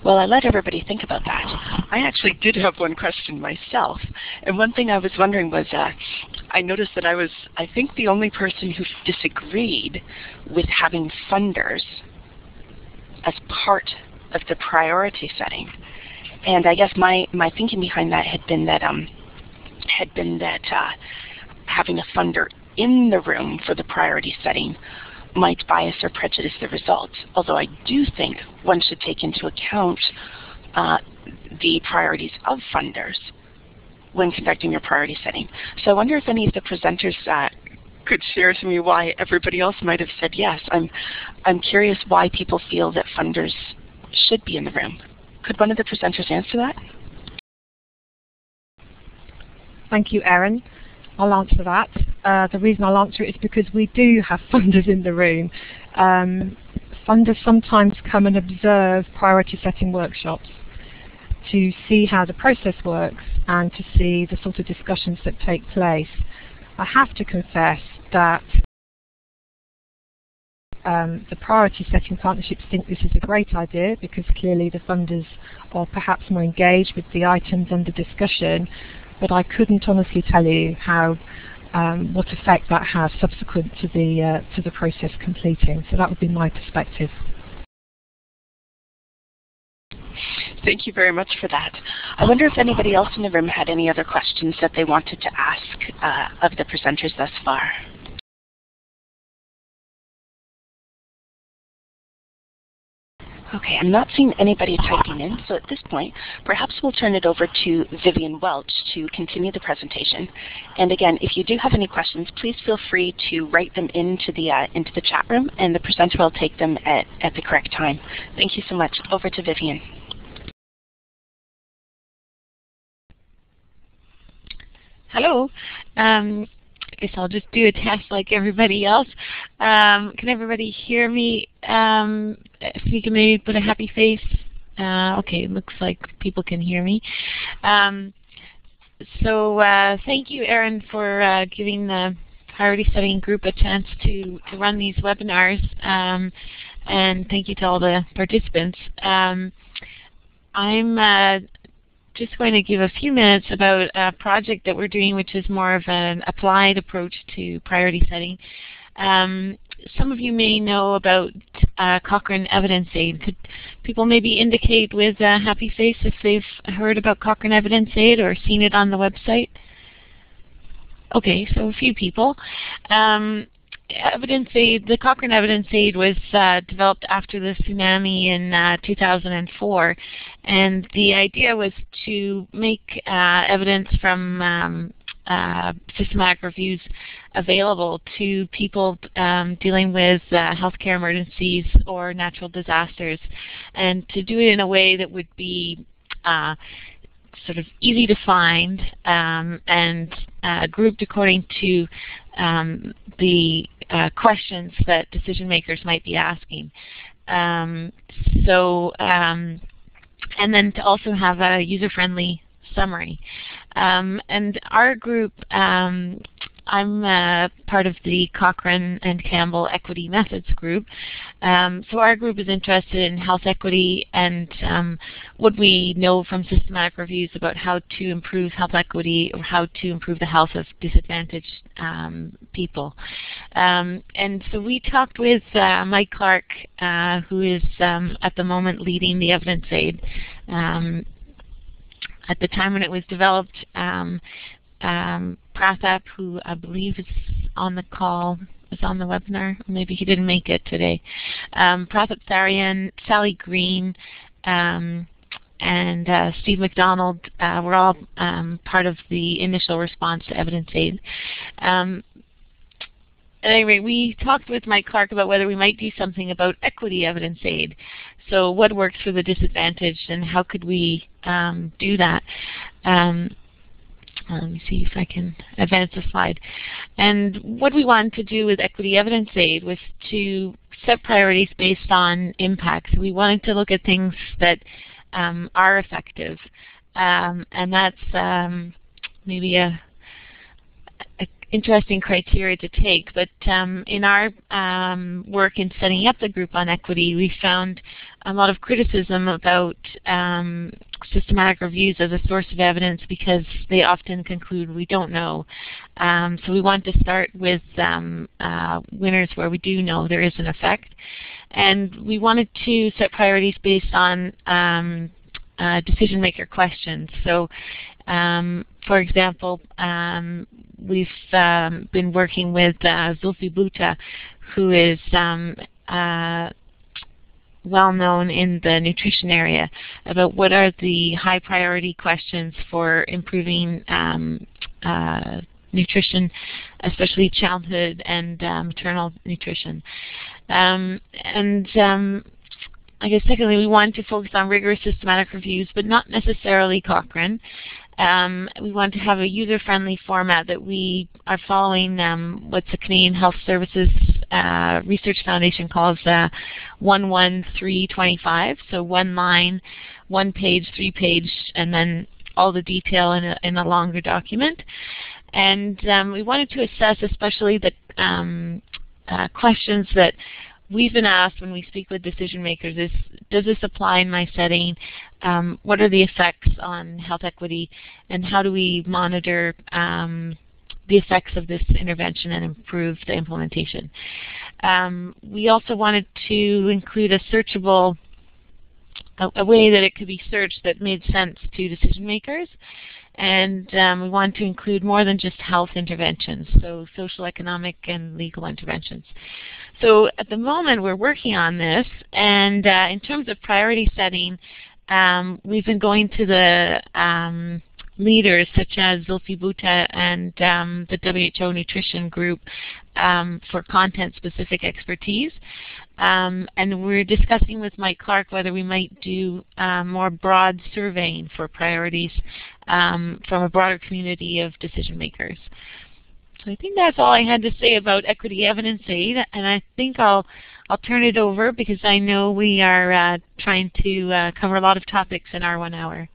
Well, I let everybody think about that. I actually did have one question myself. And one thing I was wondering was, uh, I noticed that I was, I think, the only person who disagreed with having funders as part of the priority setting. And I guess my, my thinking behind that had been that um, had been that uh, having a funder in the room for the priority setting might bias or prejudice the results, although I do think one should take into account uh, the priorities of funders when conducting your priority setting. So I wonder if any of the presenters uh, could share to me why everybody else might have said yes. I'm, I'm curious why people feel that funders should be in the room. Could one of the presenters answer that? Thank you, Erin. I'll answer that. Uh, the reason I'll answer it is because we do have funders in the room. Um, funders sometimes come and observe priority setting workshops to see how the process works and to see the sort of discussions that take place. I have to confess that um, the priority setting partnerships think this is a great idea because clearly the funders are perhaps more engaged with the items under discussion, but I couldn't honestly tell you how um, what effect that has subsequent to the uh, to the process completing. So that would be my perspective. Thank you very much for that. I wonder if anybody else in the room had any other questions that they wanted to ask uh, of the presenters thus far. Okay, I'm not seeing anybody typing in, so at this point, perhaps we'll turn it over to Vivian Welch to continue the presentation. And again, if you do have any questions, please feel free to write them into the, uh, into the chat room, and the presenter will take them at, at the correct time. Thank you so much. Over to Vivian. Hello. Um, I guess I'll just do a test like everybody else. Um, can everybody hear me? Um, if you can maybe put a happy face. Uh, okay, looks like people can hear me. Um, so uh, thank you, Erin, for uh, giving the Priority Setting Group a chance to, to run these webinars. Um, and thank you to all the participants. Um, I'm uh, just going to give a few minutes about a project that we're doing, which is more of an applied approach to priority setting. Um, some of you may know about uh, Cochrane Evidence Aid. Could people maybe indicate with a happy face if they've heard about Cochrane Evidence Aid or seen it on the website? Okay, so a few people. Um, Evidence Aid, the Cochrane Evidence Aid was uh, developed after the tsunami in uh, two thousand four, and the idea was to make uh, evidence from um, uh, systematic reviews available to people um, dealing with uh, healthcare emergencies or natural disasters, and to do it in a way that would be uh, sort of easy to find um, and uh, grouped according to um, the uh, questions that decision makers might be asking. Um, so, um, and then to also have a user-friendly summary. Um, and our group, um, I'm uh, part of the Cochrane and Campbell Equity Methods Group. Um, so our group is interested in health equity and um, what we know from systematic reviews about how to improve health equity or how to improve the health of disadvantaged um, people. Um, and so we talked with uh, Mike Clark, uh, who is um, at the moment leading the Evidence Aid. Um, at the time when it was developed, um, Um, Prathap, who I believe is on the call, is on the webinar. Maybe he didn't make it today. Um, Prathap Tarion, Sally Green, um, and uh, Steve McDonald uh, were all um, part of the initial response to Evidence Aid. Um, At any rate, we talked with Mike Clark about whether we might do something about equity evidence aid. So what works for the disadvantaged and how could we um, do that? Um, Let me see if I can advance the slide. And what we wanted to do with Equity Evidence Aid was to set priorities based on impacts. We wanted to look at things that um, are effective. Um, and that's um, maybe a, a interesting criteria to take. But um, in our um, work in setting up the group on equity, we found a lot of criticism about um, systematic reviews as a source of evidence because they often conclude we don't know. Um, so we want to start with um, uh, winners where we do know there is an effect. And we wanted to set priorities based on um, uh, decision maker questions. So um, for example, um, we've um, been working with uh, Zulfi Bhutta, who is um, uh, well known in the nutrition area, about what are the high priority questions for improving um, uh, nutrition, especially childhood and uh, maternal nutrition. Um, and um, I guess secondly, we wanted to focus on rigorous systematic reviews, but not necessarily Cochrane. Um, we want to have a user-friendly format that we are following um, what the Canadian Health Services uh, Research Foundation calls uh, one one three twenty-five. So one line, one page, three page, and then all the detail in a, in a longer document. And um, we wanted to assess especially the um, uh, questions that we've been asked when we speak with decision makers is, does this apply in my setting? Um, what are the effects on health equity? And how do we monitor um, the effects of this intervention and improve the implementation? Um, we also wanted to include a searchable, a, a way that it could be searched that made sense to decision makers. And um, we want to include more than just health interventions, so social, economic, and legal interventions. So at the moment, we're working on this. And uh, in terms of priority setting, um, we've been going to the um, leaders such as Zulfi Bhutta and um, the W H O Nutrition Group um, for content-specific expertise. Um, and we're discussing with Mike Clark whether we might do uh, more broad surveying for priorities um, from a broader community of decision makers. So I think that's all I had to say about Equity Evidence Aid, and I think I'll I'll turn it over because I know we are uh, trying to uh, cover a lot of topics in our one hour.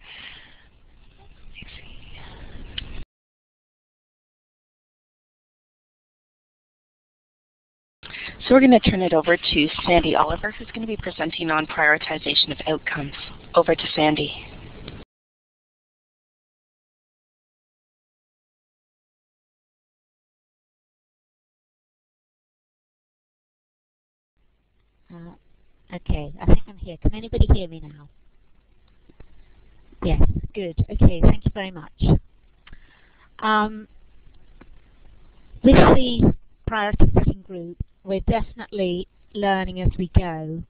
So we're going to turn it over to Sandy Oliver, who's going to be presenting on prioritization of outcomes. Over to Sandy. Uh, okay, I think I'm here. Can anybody hear me now? Yes, good. Okay, thank you very much. Um, with the priority setting group, we're definitely learning as we go,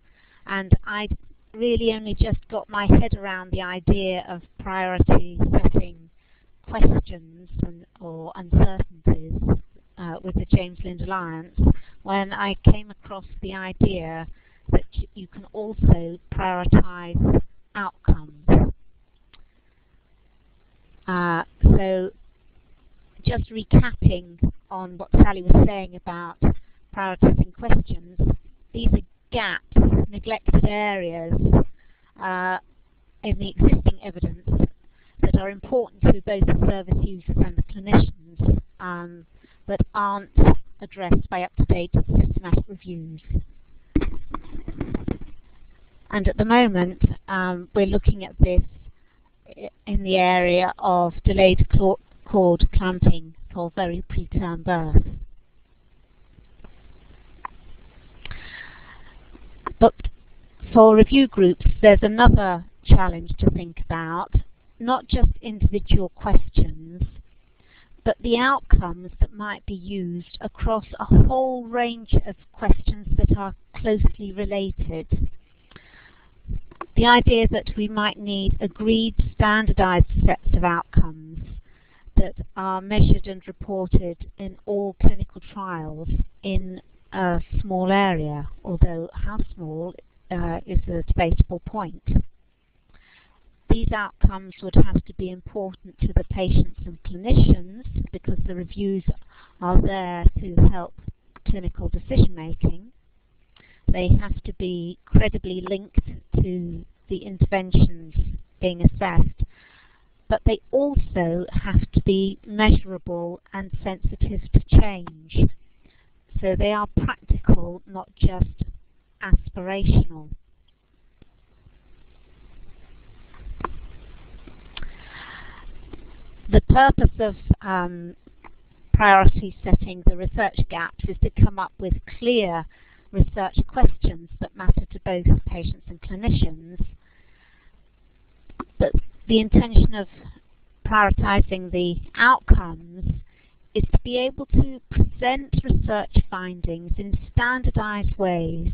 and I really only just got my head around the idea of priority setting questions and, or uncertainties uh, with the James Lind Alliance when I came across the idea that you can also prioritize outcomes. Uh, so just recapping on what Sally was saying about prioritizing questions, these are gaps, neglected areas uh, in the existing evidence that are important to both the service users and the clinicians, um, but aren't addressed by up-to-date systematic reviews. And at the moment, um, we're looking at this in the area of delayed cord clamping for very preterm birth. But for review groups, there's another challenge to think about, not just individual questions, but the outcomes that might be used across a whole range of questions that are closely related. The idea that we might need agreed, standardized sets of outcomes that are measured and reported in all clinical trials in a small area, although how small uh, is a debatable point. These outcomes would have to be important to the patients and clinicians because the reviews are there to help clinical decision making. They have to be credibly linked to the interventions being assessed, but they also have to be measurable and sensitive to change. So they are practical, not just aspirational. The purpose of um, priority setting the research gaps is to come up with clear research questions that matter to both patients and clinicians. But the intention of prioritizing the outcomes is to be able to present research findings in standardized ways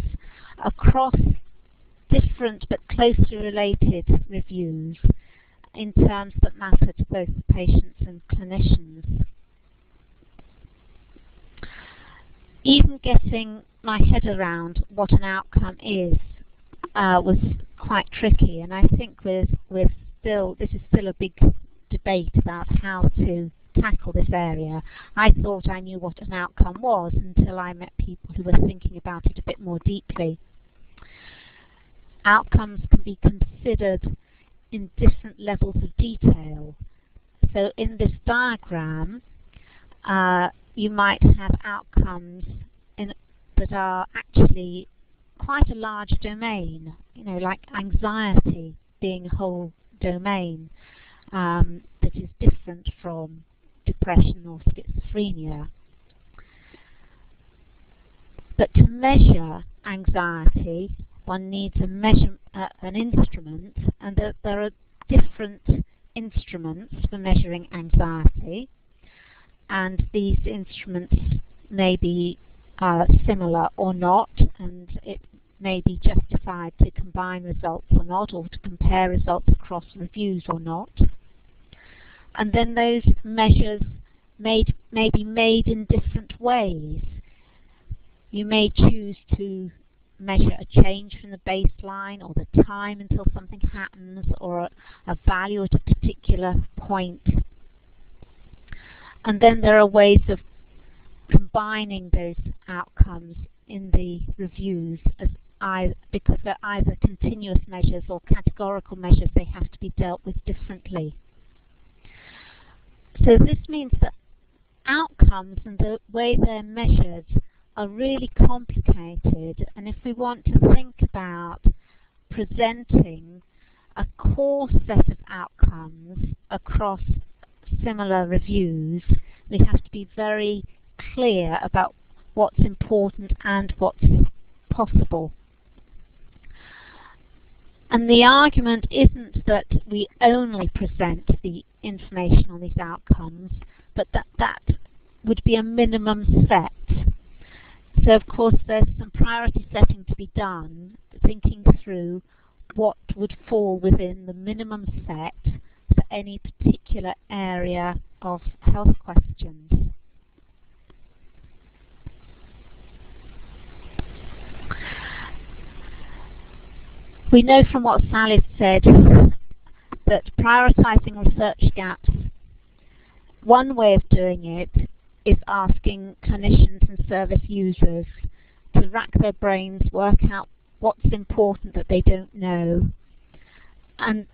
across different but closely related reviews in terms that matter to both patients and clinicians. even getting my head around what an outcome is uh, was quite tricky, and I think we're, we're still, this is still a big debate about how to tackle this area. I thought I knew what an outcome was until I met people who were thinking about it a bit more deeply. Outcomes can be considered in different levels of detail. So in this diagram, uh, you might have outcomes in, that are actually quite a large domain, you know, like anxiety being a whole domain um, that is different from depression or schizophrenia. But to measure anxiety, one needs a measure, uh, an instrument, and there, there are different instruments for measuring anxiety, and these instruments may be uh, similar or not, and it may be justified to combine results or not, or to compare results across reviews or not. And then those measures made, may be made in different ways. You may choose to measure a change from the baseline, or the time until something happens, or a value at a particular point. And then there are ways of combining those outcomes in the reviews, as either, because they're either continuous measures or categorical measures, they have to be dealt with differently. So this means that outcomes and the way they're measured are really complicated, and if we want to think about presenting a core set of outcomes across similar reviews, we have to be very clear about what's important and what's possible. And the argument isn't that we only present the information on these outcomes, but that that would be a minimum set. So of course there's some priority setting to be done, thinking through what would fall within the minimum set for any particular area of health questions. We know from what Sally said that prioritizing research gaps, one way of doing it is asking clinicians and service users to rack their brains, work out what's important that they don't know, and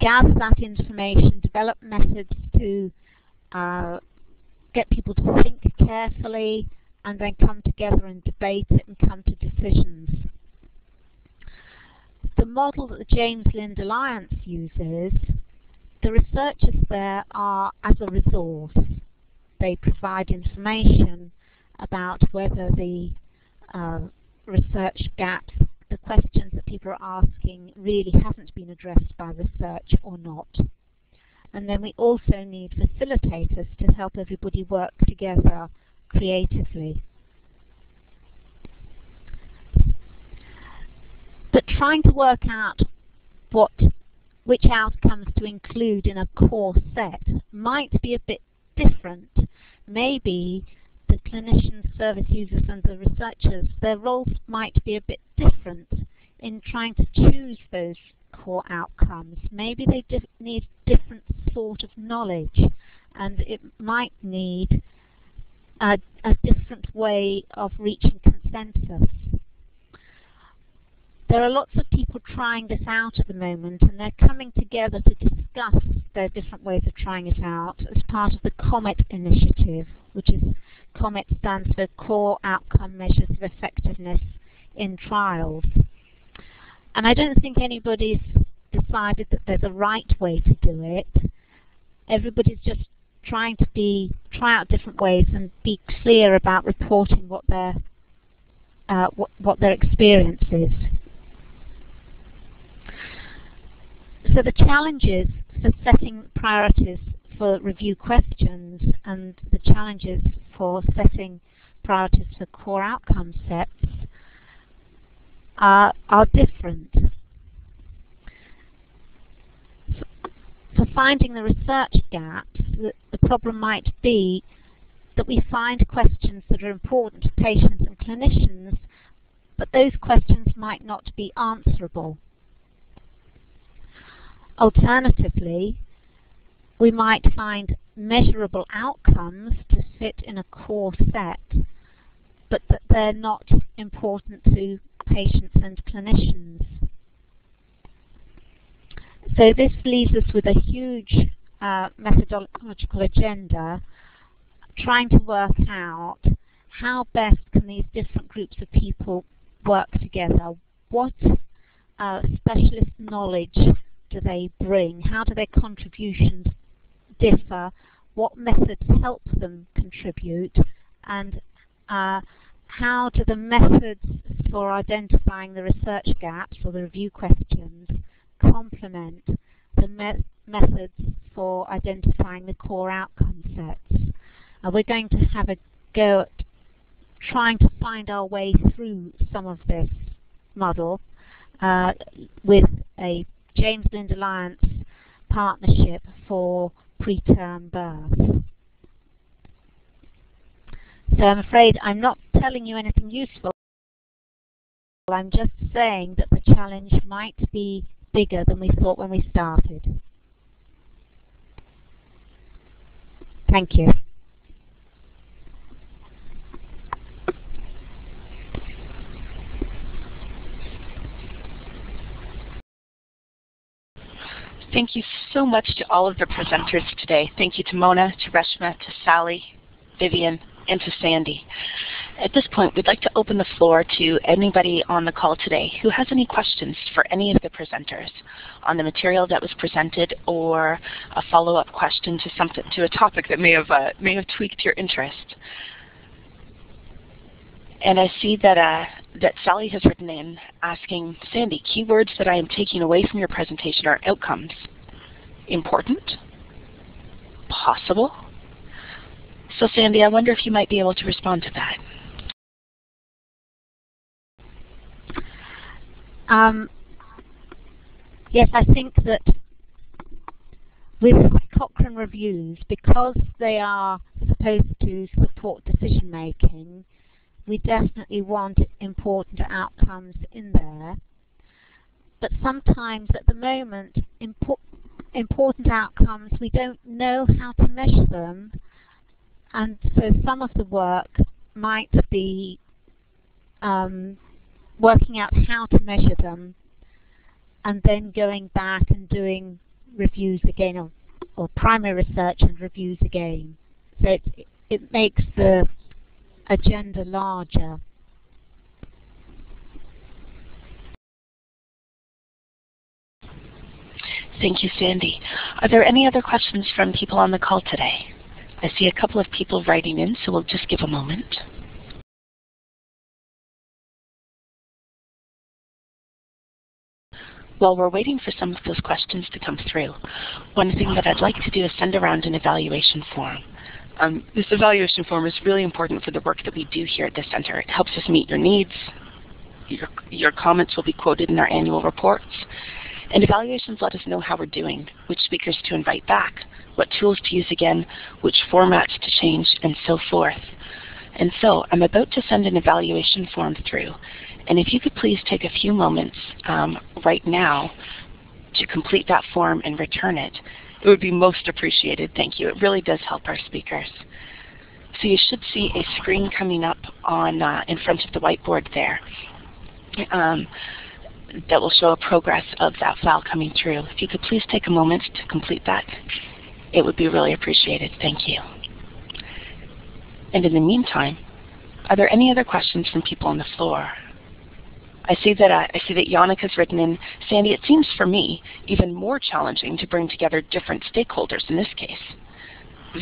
gather that information, develop methods to uh, get people to think carefully, and then come together and debate it and come to decisions. The model that the James Lind Alliance uses, the researchers there are as a resource. They provide information about whether the uh, research gaps, the questions that people are asking, really haven't been addressed by research or not. And then we also need facilitators to help everybody work together creatively. But trying to work out what, which outcomes to include in a core set might be a bit different. Maybe the clinicians, service users, and the researchers, their roles might be a bit different in trying to choose those core outcomes. Maybe they diff need different sort of knowledge, and it might need a, a different way of reaching consensus. There are lots of people trying this out at the moment, and they're coming together to discuss their different ways of trying it out as part of the COMET initiative, which is, COMET stands for Core Outcome Measures of Effectiveness in Trials. And I don't think anybody's decided that there's a right way to do it. Everybody's just trying to be, try out different ways and be clear about reporting what their, uh, what, what their experience is. So the challenges for setting priorities for review questions and the challenges for setting priorities for core outcome sets are, are different. For finding the research gaps, the, the problem might be that we find questions that are important to patients and clinicians, but those questions might not be answerable. Alternatively, we might find measurable outcomes to fit in a core set, but that they're not important to patients and clinicians. So this leaves us with a huge uh, methodological agenda, trying to work out how best can these different groups of people work together. What uh, specialist knowledge do they bring? How do their contributions differ? What methods help them contribute? And uh, how do the methods for identifying the research gaps or the review questions complement the me- methods for identifying the core outcome sets? Uh, we're going to have a go at trying to find our way through some of this model uh, with a James Lind Alliance partnership for preterm birth. So I'm afraid I'm not telling you anything useful. I'm just saying that the challenge might be bigger than we thought when we started. Thank you. Thank you so much to all of the presenters today. Thank you to Mona, to Reshma, to Sally, Vivian, and to Sandy. At this point, we'd like to open the floor to anybody on the call today who has any questions for any of the presenters on the material that was presented, or a follow-up question to something, to a topic that may have uh, may have tweaked your interest. And I see that, uh, that Sally has written in asking, Sandy, keywords that I am taking away from your presentation are outcomes. Important? Possible? So Sandy, I wonder if you might be able to respond to that. Um, yes, I think that with Cochrane reviews, because they are supposed to support decision making, we definitely want important outcomes in there, but sometimes at the moment, impor important outcomes, we don't know how to measure them, and so some of the work might be um, working out how to measure them, and then going back and doing reviews again, or, or primary research and reviews again. So it, it makes the agenda larger. Thank you, Sandy. Are there any other questions from people on the call today? I see a couple of people writing in, so we'll just give a moment. While we're waiting for some of those questions to come through, one thing that I'd like to do is send around an evaluation form. Um, this evaluation form is really important for the work that we do here at the Center. It helps us meet your needs. Your, your comments will be quoted in our annual reports. And evaluations let us know how we're doing, which speakers to invite back, what tools to use again, which formats to change, and so forth. And so I'm about to send an evaluation form through. And if you could please take a few moments um, right now to complete that form and return it, it would be most appreciated. Thank you. It really does help our speakers. So you should see a screen coming up on uh, in front of the whiteboard there um, that will show a progress of that file coming through. If you could please take a moment to complete that, it would be really appreciated. Thank you. And in the meantime, are there any other questions from people on the floor? I see that uh, I see that Yannick has written in, Sandy, it seems for me even more challenging to bring together different stakeholders in this case.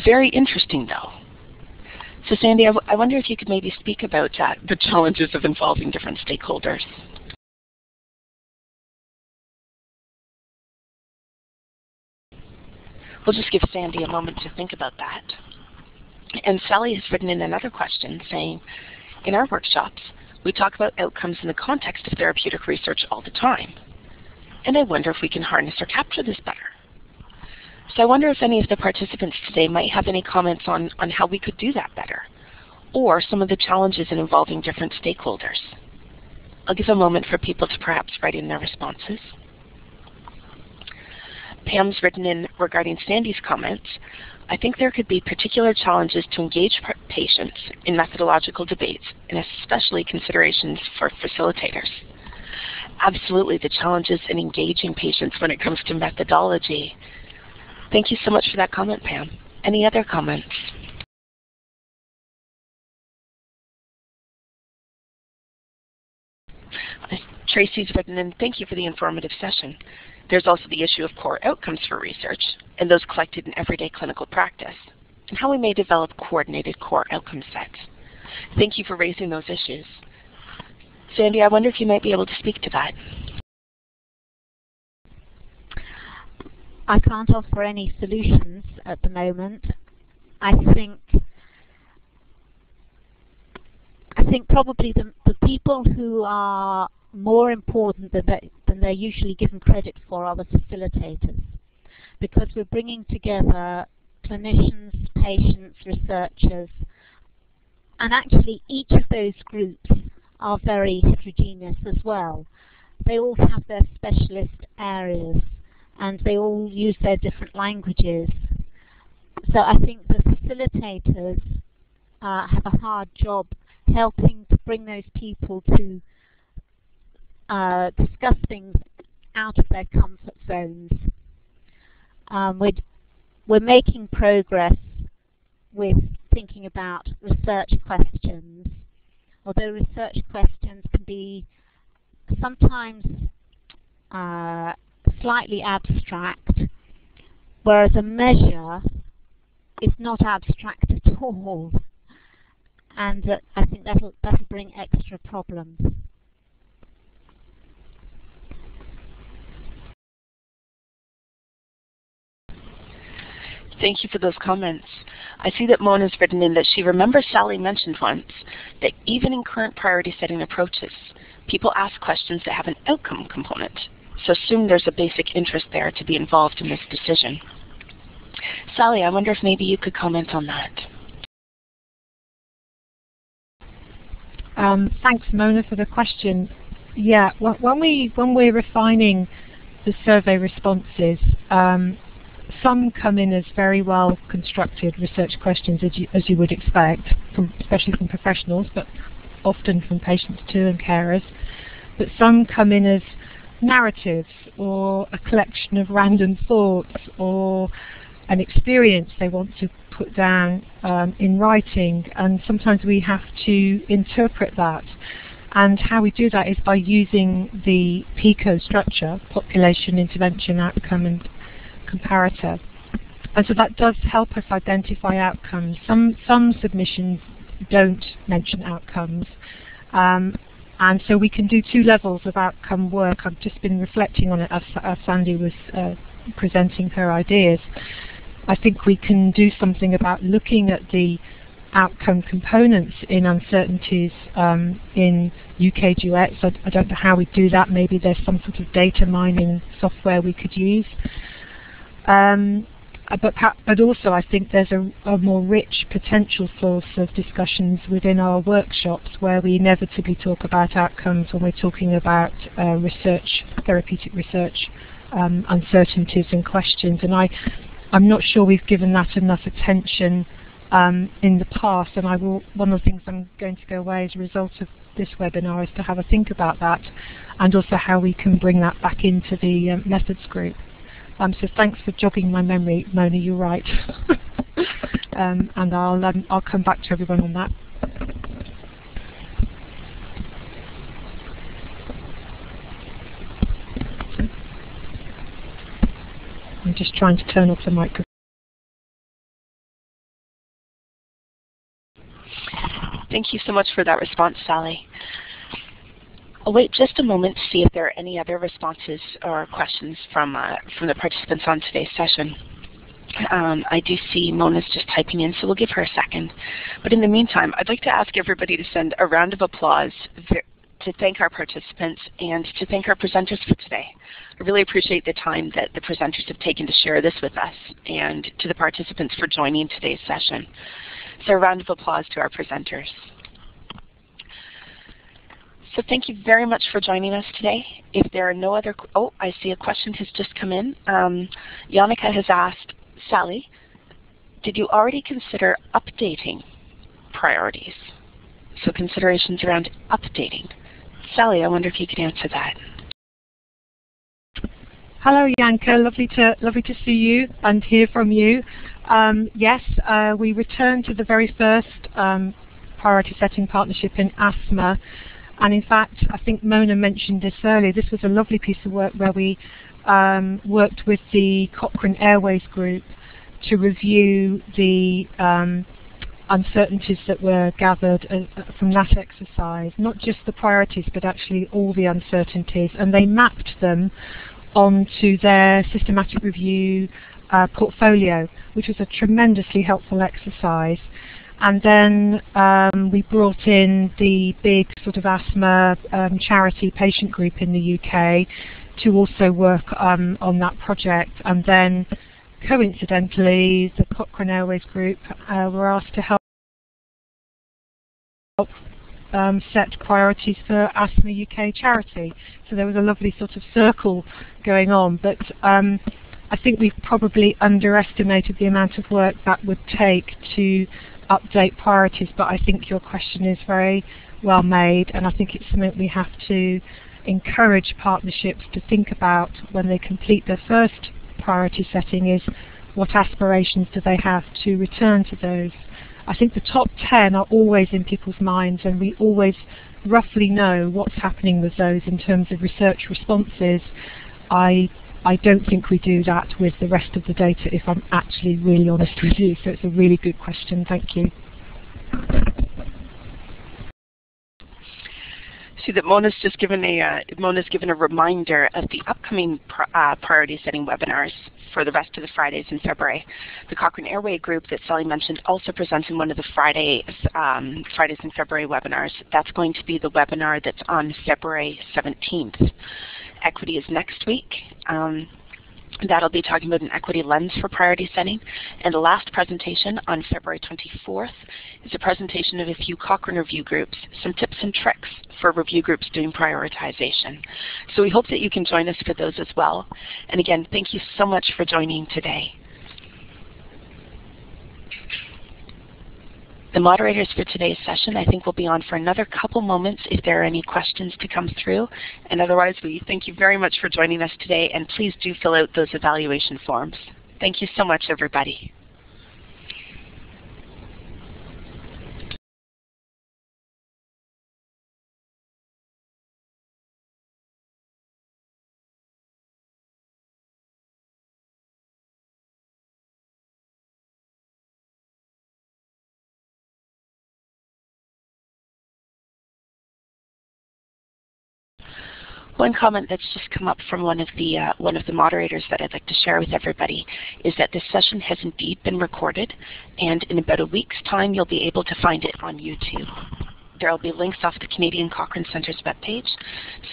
Very interesting, though. So Sandy, I, w I wonder if you could maybe speak about uh, the challenges of involving different stakeholders. We'll just give Sandy a moment to think about that. And Sally has written in another question saying, in our workshops, we talk about outcomes in the context of therapeutic research all the time. And I wonder if we can harness or capture this better. So I wonder if any of the participants today might have any comments on, on how we could do that better, or some of the challenges in involving different stakeholders. I'll give a moment for people to perhaps write in their responses. Pam's written in regarding Sandy's comments. I think there could be particular challenges to engage patients in methodological debates, and especially considerations for facilitators. Absolutely, the challenges in engaging patients when it comes to methodology. Thank you so much for that comment, Pam. Any other comments? Tracy's written in, thank you for the informative session. There's also the issue of core outcomes for research and those collected in everyday clinical practice, and how we may develop coordinated core outcome sets. Thank you for raising those issues. Sandy, I wonder if you might be able to speak to that. I can't offer any solutions at the moment. I think I think probably the, the people who are more important than, they, than they're usually given credit for are the facilitators, because we're bringing together clinicians, patients, researchers, and actually each of those groups are very heterogeneous as well. They all have their specialist areas, and they all use their different languages. So I think the facilitators uh, have a hard job helping to bring those people to uh, discuss things out of their comfort zones. Um, we're, we're making progress with thinking about research questions, although research questions can be sometimes uh, slightly abstract, whereas a measure is not abstract at all. And uh, I think that'll, that'll bring extra problems. Thank you for those comments. I see that Mona's written in that she remembers Sally mentioned once that even in current priority setting approaches, people ask questions that have an outcome component. So assume there's a basic interest there to be involved in this decision. Sally, I wonder if maybe you could comment on that. Um, thanks, Mona, for the question. Yeah, when we when we're refining the survey responses, um, some come in as very well constructed research questions, as you, as you would expect, from, especially from professionals, but often from patients too and carers. But some come in as narratives, or a collection of random thoughts, or an experience they want to put down um, in writing, and sometimes we have to interpret that. And how we do that is by using the PICO structure: population, intervention, outcome, and comparator. And so that does help us identify outcomes. Some some submissions don't mention outcomes, um, and so we can do two levels of outcome work. I've just been reflecting on it as, as Sandy was uh, presenting her ideas. I think we can do something about looking at the outcome components in uncertainties um, in U K duets. I, I don't know how we do that. Maybe there's some sort of data mining software we could use. Um, but, but also I think there's a, a more rich potential source of discussions within our workshops, where we inevitably talk about outcomes when we're talking about uh, research, therapeutic research, um, uncertainties and questions. And I I'm not sure we've given that enough attention um, in the past, and I will, one of the things I'm going to go away as a result of this webinar is to have a think about that, and also how we can bring that back into the um, methods group. Um, so thanks for jogging my memory, Mona, you're right. um, and I'll, um, I'll come back to everyone on that. I'm just trying to turn off the microphone. Thank you so much for that response, Sally. I'll wait just a moment to see if there are any other responses or questions from uh, from the participants on today's session. Um, I do see Mona's just typing in, so we'll give her a second. But in the meantime, I'd like to ask everybody to send a round of applause to thank our participants and to thank our presenters for today. I really appreciate the time that the presenters have taken to share this with us, and to the participants for joining today's session. So a round of applause to our presenters. So thank you very much for joining us today. If there are no other, oh, I see a question has just come in. Um, Yannicka has asked, Sally, did you already consider updating priorities? So considerations around updating. Sally, I wonder if you could answer that. Hello, Yannicka. Lovely to lovely to see you and hear from you. Um, yes, uh, we returned to the very first um, priority setting partnership in asthma. And in fact, I think Mona mentioned this earlier, this was a lovely piece of work where we um, worked with the Cochrane Airways Group to review the um, uncertainties that were gathered uh, from that exercise, not just the priorities, but actually all the uncertainties. And they mapped them onto their systematic review uh, portfolio, which was a tremendously helpful exercise. And then um, we brought in the big sort of asthma um, charity patient group in the U K to also work um, on that project. And then coincidentally, the Cochrane Airways Group uh, were asked to help um, set priorities for Asthma U K charity. So there was a lovely sort of circle going on. But um, I think we've probably underestimated the amount of work that would take to update priorities, but I think your question is very well made, and I think it's something we have to encourage partnerships to think about when they complete their first priority setting, is what aspirations do they have to return to those. I think the top ten are always in people's minds, and we always roughly know what's happening with those in terms of research responses. I I don't think we do that with the rest of the data, if I'm actually really honest with you. So it's a really good question. Thank you. See that Mona's just given a uh, Mona's given a reminder of the upcoming pr uh, priority setting webinars for the rest of the Fridays in February. The Cochrane Airway Group that Sally mentioned also presents in one of the Fridays um, Fridays in February webinars. That's going to be the webinar that's on February seventeenth. Equity is next week. Um, that'll be talking about an equity lens for priority setting. And the last presentation on February twenty-fourth is a presentation of a few Cochrane review groups, some tips and tricks for review groups doing prioritization. So we hope that you can join us for those as well. And again, thank you so much for joining today. The moderators for today's session, I think, will be on for another couple moments if there are any questions to come through. And otherwise, we thank you very much for joining us today, and please do fill out those evaluation forms. Thank you so much, everybody. One comment that's just come up from one of the uh, one of the moderators that I'd like to share with everybody is that this session has indeed been recorded, and in about a week's time you'll be able to find it on YouTube. There will be links off the Canadian Cochrane Center's webpage.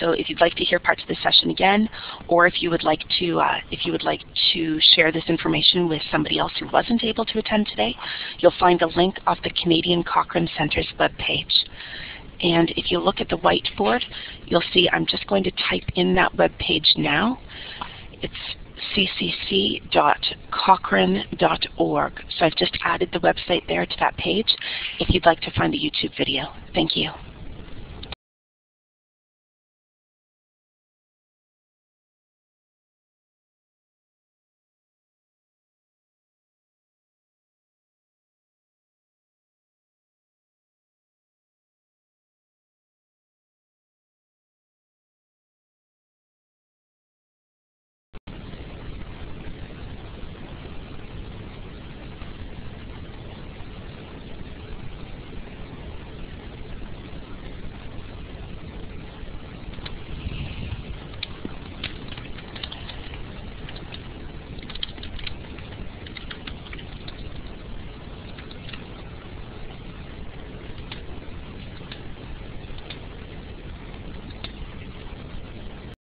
So if you'd like to hear parts of the session again, or if you would like to uh, if you would like to share this information with somebody else who wasn't able to attend today, you'll find a link off the Canadian Cochrane Center's webpage. And if you look at the whiteboard, you'll see I'm just going to type in that web page now. It's c c c dot cochrane dot org. So I've just added the website there to that page if you'd like to find the YouTube video. Thank you.